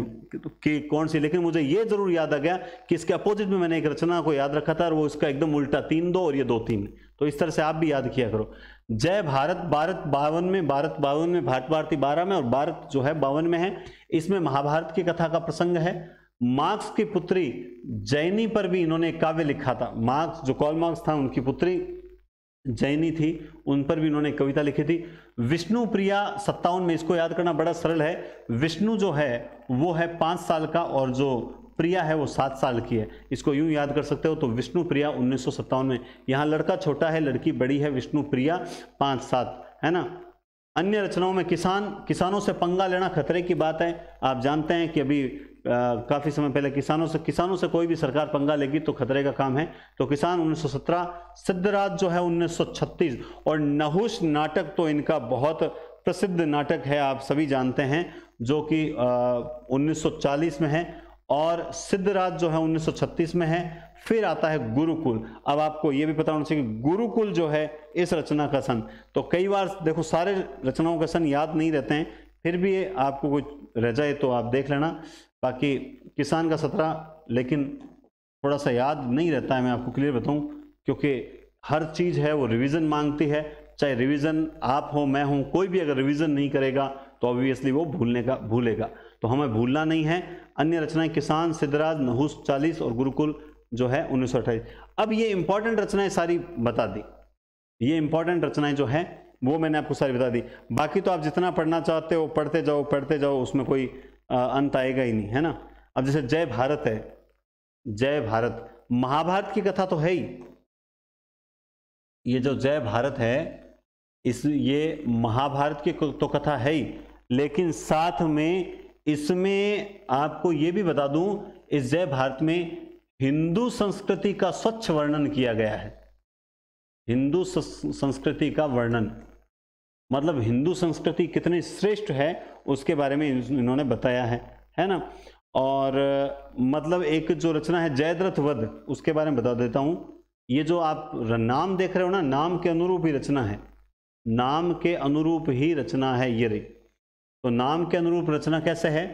कि कौन सी, लेकिन मुझे ये जरूर याद आ गया कि इसके अपोजिट में मैंने एक रचना को याद रखा था और वो इसका एकदम उल्टा 3-2 और ये 2-3, तो इस तरह से आप भी याद किया करो। जय भारत 1252 में, भारत भारती 12 में और भारत जो है 52 में है। इसमें महाभारत की कथा का प्रसंग है। मार्क्स की पुत्री जैनी पर भी इन्होंने काव्य लिखा था, मार्क्स जो कॉल मार्क्स था उनकी पुत्री जैनी थी, उन पर भी इन्होंने कविता लिखी थी। विष्णुप्रिया 57 में, इसको याद करना बड़ा सरल है, विष्णु जो है वो है 5 साल का और जो प्रिया है वो 7 साल की है, इसको यूं याद कर सकते हो। तो विष्णुप्रिया 1957 में, यहाँ लड़का छोटा है लड़की बड़ी है, विष्णुप्रिया 5-7 है ना। अन्य रचनाओं में किसानों से पंगा लेना खतरे की बात है। आप जानते हैं कि अभी काफ़ी समय पहले किसानों से कोई भी सरकार पंगा लेगी तो खतरे का काम है। तो किसान 1917, सिद्धराज जो है 1936 और नहुस नाटक तो इनका बहुत प्रसिद्ध नाटक है, आप सभी जानते हैं, जो कि 1940 में है और सिद्धराज जो है 1936 में है। फिर आता है गुरुकुल। अब आपको ये भी पता होना चाहिए कि गुरुकुल जो है इस रचना का सन, तो कई बार देखो सारे रचनाओं का सन याद नहीं रहते हैं, फिर भी आपको कुछ रह जाए तो आप देख लेना। बाकी किसान का 17 लेकिन थोड़ा सा याद नहीं रहता है, मैं आपको क्लियर बताऊं, क्योंकि हर चीज़ है वो रिवीजन मांगती है, चाहे रिवीजन आप हो मैं हूँ, कोई भी अगर रिवीजन नहीं करेगा तो ऑब्वियसली वो भूलेगा। तो हमें भूलना नहीं है। अन्य रचनाएं किसान, सिद्धराज, नहुस 40 और गुरुकुल जो है 1928। अब ये इंपॉर्टेंट रचनाएं सारी बता दी, ये इंपॉर्टेंट रचनाएं जो है वो मैंने आपको सारी बता दी। बाकी तो आप जितना पढ़ना चाहते हो पढ़ते जाओ, उसमें कोई अंत आएगा ही नहीं, है ना। अब जैसे जय भारत है, जय भारत महाभारत की कथा तो है ही, ये जो जय भारत है ये महाभारत की तो कथा है ही, लेकिन साथ में इसमें आपको ये भी बता दूं, इस जय भारत में हिंदू संस्कृति का स्वच्छ वर्णन किया गया है। हिंदू संस्कृति का वर्णन मतलब हिंदू संस्कृति कितनी श्रेष्ठ है उसके बारे में इन्होंने बताया है ना। और मतलब एक जो रचना है जयद्रथ वध, उसके बारे में बता देता हूं। ये जो आप नाम देख रहे हो ना, नाम के अनुरूप ही रचना है, नाम के अनुरूप ही रचना है ये। तो नाम के अनुरूप रचना कैसे है,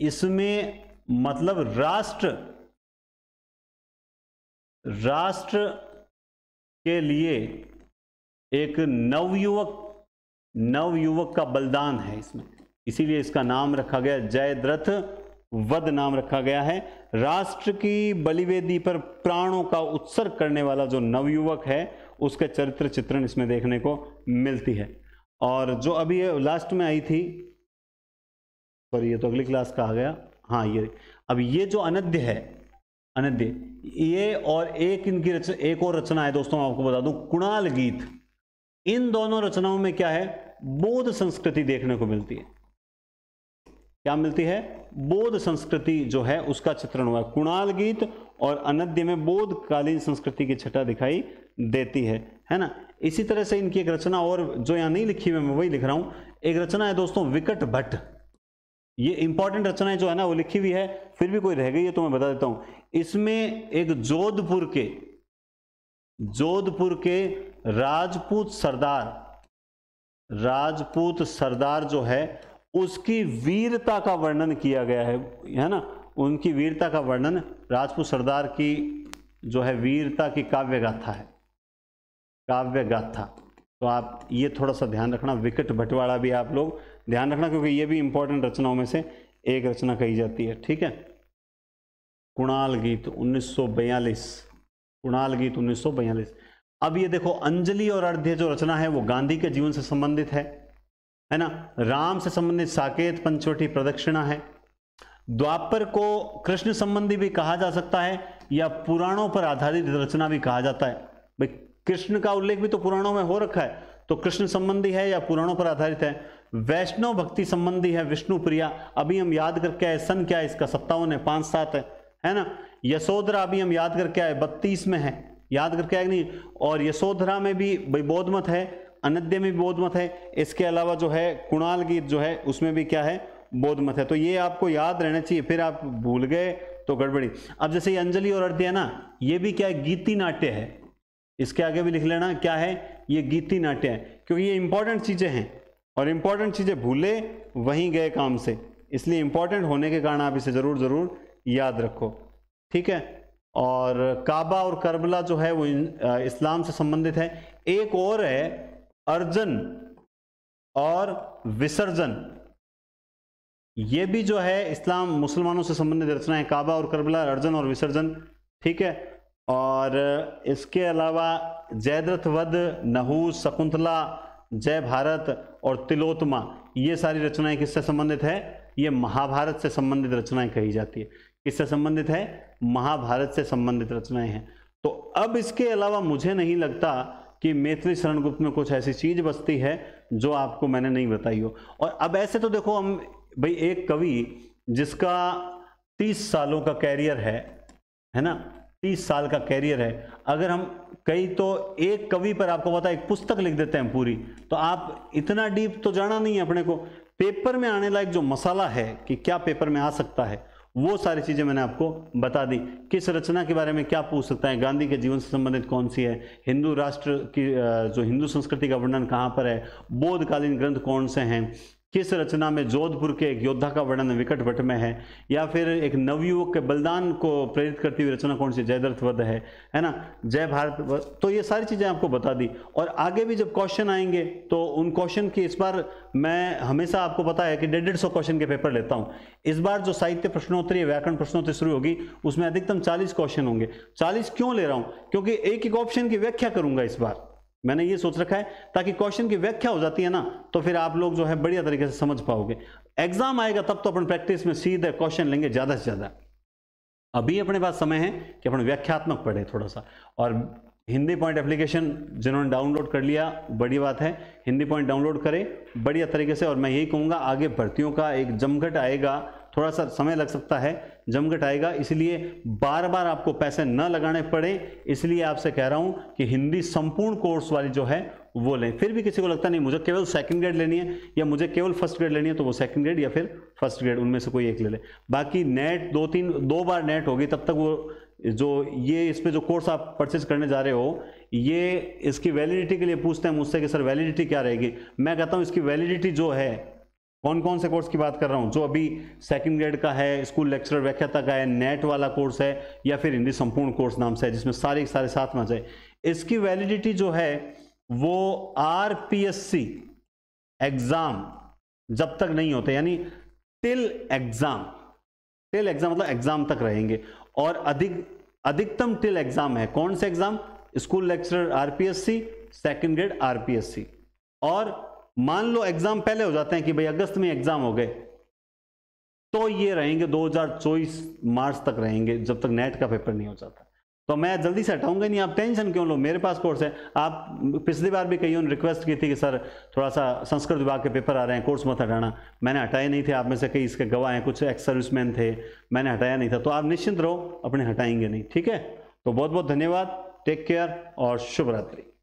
इसमें मतलब राष्ट्र के लिए एक नवयुवक का बलिदान है इसमें, इसीलिए इसका नाम रखा गया जयद्रथ वध नाम रखा गया है। राष्ट्र की बलिवेदी पर प्राणों का उत्सर्ग करने वाला जो नवयुवक है उसका चरित्र चित्रण इसमें देखने को मिलती है। और जो अभी लास्ट में आई थी, सॉरी ये तो अगली क्लास का आ गया, हाँ ये अब ये जो अनद्य है, अनद्य ये और एक और रचना है दोस्तों, मैं आपको बता दूं, कुणाल गीत। इन दोनों रचनाओं में क्या है, बौद्ध संस्कृति देखने को मिलती है। क्या मिलती है, बौद्ध संस्कृति जो है उसका चित्रण हुआ है। कुणाल गीत और अनद्य में बौद्ध कालीन संस्कृति की छटा दिखाई देती है ना। इसी तरह से इनकी एक रचना और जो यहाँ नहीं लिखी हुई मैं वही लिख रहा हूँ, एक रचना है दोस्तों विकट भट्ट। ये इंपॉर्टेंट रचनाएं जो है ना वो लिखी हुई है, फिर भी कोई रह गई है तो मैं बता देता हूँ। इसमें एक जोधपुर के राजपूत सरदार जो है उसकी वीरता का वर्णन किया गया है ना। उनकी वीरता का वर्णन, राजपूत सरदार की जो है वीरता की काव्यगाथा है, काव्यगाथा। तो आप ये थोड़ा सा ध्यान रखना, विकट भटवाड़ा भी आप लोग ध्यान रखना, क्योंकि ये भी इंपॉर्टेंट रचनाओं में से एक रचना कही जाती है, ठीक है। कुणाल गीत 1942, कुणाल गीत 1942। अब ये देखो अंजलि और अर्ध्य जो रचना है वो गांधी के जीवन से संबंधित है ना। राम से संबंधित साकेत पंचवटी प्रदक्षिणा है। द्वापर को कृष्ण संबंधी भी कहा जा सकता है या पुराणों पर आधारित रचना भी कहा जाता है। भाई कृष्ण का उल्लेख भी तो पुराणों में हो रखा है, तो कृष्ण संबंधी है या पुराणों पर आधारित है। वैष्णव भक्ति संबंधी है विष्णुप्रिया, अभी हम याद करके आए, सन क्या है इसका 57 है, 57 है ना। यशोधरा अभी हम याद करके आए 32 में है, याद करके आए नहीं। और यशोधरा में भी बौद्ध मत है, अनद्य में भी बौद्ध मत है, इसके अलावा जो है कुणाल गीत जो है उसमें भी क्या है, बौद्ध मत है। तो ये आपको याद रहना चाहिए, फिर आप भूल गए तो गड़बड़ी। अब जैसे ये अंजलि और अर्ध्य है ना, ये भी क्या है, गीति नाट्य है। इसके आगे भी लिख लेना क्या है, ये गीति नाट्य है, क्योंकि ये इंपॉर्टेंट चीज़ें हैं और इंपॉर्टेंट चीज़ें भूले वहीं गए काम से, इसलिए इंपॉर्टेंट होने के कारण आप इसे ज़रूर याद रखो, ठीक है। और काबा और करबला जो है वो इस्लाम से संबंधित है। एक और है अर्जन और विसर्जन, ये भी जो है इस्लाम मुसलमानों से संबंधित रचना है। काबा और करबला, अर्जन और विसर्जन, ठीक है। और इसके अलावा जयद्रथ वध, नहुस, शकुंतला, जय भारत और तिलोत्तमा, ये सारी रचनाएं किससे संबंधित है, ये महाभारत से संबंधित रचनाएं कही जाती है। किससे संबंधित है, महाभारत से संबंधित रचनाएं हैं। तो अब इसके अलावा मुझे नहीं लगता कि मैथिली शरण गुप्त में कुछ ऐसी चीज बसती है जो आपको मैंने नहीं बताई हो। और अब ऐसे तो देखो हम भाई एक कवि जिसका 30 सालों का कैरियर है ना, 30 साल का कैरियर है, अगर हम कई तो एक कवि पर आपको पता है एक पुस्तक लिख देते हैं पूरी, तो आप इतना डीप तो जाना नहीं है अपने को, पेपर में आने लायक जो मसाला है कि क्या पेपर में आ सकता है वो सारी चीज़ें मैंने आपको बता दी। किस रचना के बारे में क्या पूछ सकता है, गांधी के जीवन से संबंधित कौन सी है, हिंदू राष्ट्र की जो हिंदू संस्कृति का वर्णन कहाँ पर है, बौद्धकालीन ग्रंथ कौन से हैं, किस रचना में जोधपुर के एक योद्धा का वर्णन विकट भट्ट में है, या फिर एक नवयुवक के बलिदान को प्रेरित करती हुई रचना कौन सी जयद्रथ वध है ना, जय भारत। तो ये सारी चीज़ें आपको बता दी। और आगे भी जब क्वेश्चन आएंगे तो उन क्वेश्चन की, इस बार मैं हमेशा आपको पता है कि 150 क्वेश्चन के पेपर लेता हूँ, इस बार जो साहित्य प्रश्नोत्तरी व्याकरण प्रश्नोत्तरी शुरू होगी उसमें अधिकतम 40 क्वेश्चन होंगे। 40 क्यों ले रहा हूँ, क्योंकि एक एक ऑप्शन की व्याख्या करूँगा इस बार, मैंने ये सोच रखा है, ताकि क्वेश्चन की व्याख्या हो जाती है ना तो फिर आप लोग जो है बढ़िया तरीके से समझ पाओगे। एग्जाम आएगा तब तो अपन प्रैक्टिस में सीधे क्वेश्चन लेंगे ज़्यादा से ज़्यादा। अभी अपने पास समय है कि अपन व्याख्यात्मक पढ़े थोड़ा सा। और हिंदी पॉइंट एप्लीकेशन जिन्होंने डाउनलोड कर लिया बड़ी बात है, हिंदी पॉइंट डाउनलोड करें बढ़िया तरीके से। और मैं यही कहूँगा आगे भर्तियों का एक जमघट आएगा, थोड़ा सा समय लग सकता है, जमघट आएगा, इसलिए बार बार आपको पैसे न लगाने पड़े, इसलिए आपसे कह रहा हूं कि हिंदी संपूर्ण कोर्स वाली जो है वो लें। फिर भी किसी को लगता नहीं मुझे केवल सेकंड ग्रेड लेनी है या मुझे केवल फर्स्ट ग्रेड लेनी है, तो वो सेकंड ग्रेड या फिर फर्स्ट ग्रेड उनमें से कोई एक ले ले। बाकी नेट दो बार नेट होगी तब तक वो जो ये इस पर जो कोर्स आप परचेज करने जा रहे हो, ये इसकी वैलिडिटी के लिए पूछते हैं मुझसे कि सर वैलिडिटी क्या रहेगी। मैं कहता हूँ इसकी वैलिडिटी जो है, कौन कौन से कोर्स की बात कर रहा हूँ, जो अभी सेकंड ग्रेड का है, स्कूल लेक्चरर व्याख्याता का है, नेट वाला कोर्स है, या फिर हिंदी संपूर्ण कोर्स नाम से है जिसमें सारे सारे साथ में आ जाए, इसकी वैलिडिटी जो है वो आरपीएससी एग्जाम जब तक नहीं होते, यानी टिल एग्जाम मतलब एग्जाम तक रहेंगे। और अधिकतम टिल एग्जाम है, कौन से exam, school lecturer RPSC, second grade RPSC. और मान लो एग्जाम पहले हो जाते हैं कि भाई अगस्त में एग्जाम हो गए, तो ये रहेंगे 2024 मार्च तक रहेंगे जब तक नेट का पेपर नहीं हो जाता। तो मैं जल्दी से हटाऊंगा नहीं, आप टेंशन क्यों लो, मेरे पास कोर्स है। आप पिछली बार भी कहीं ने रिक्वेस्ट की थी कि सर थोड़ा सा संस्कृत विभाग के पेपर आ रहे हैं, कोर्स मत हटाना, मैंने हटाए नहीं थे। आप में से कई इसके गवाह हैं, कुछ एक्स सर्विसमैन थे, मैंने हटाया नहीं था। तो आप निश्चिंत रहो, अपने हटाएंगे नहीं, ठीक है। तो बहुत बहुत धन्यवाद, टेक केयर और शुभ रात्रि।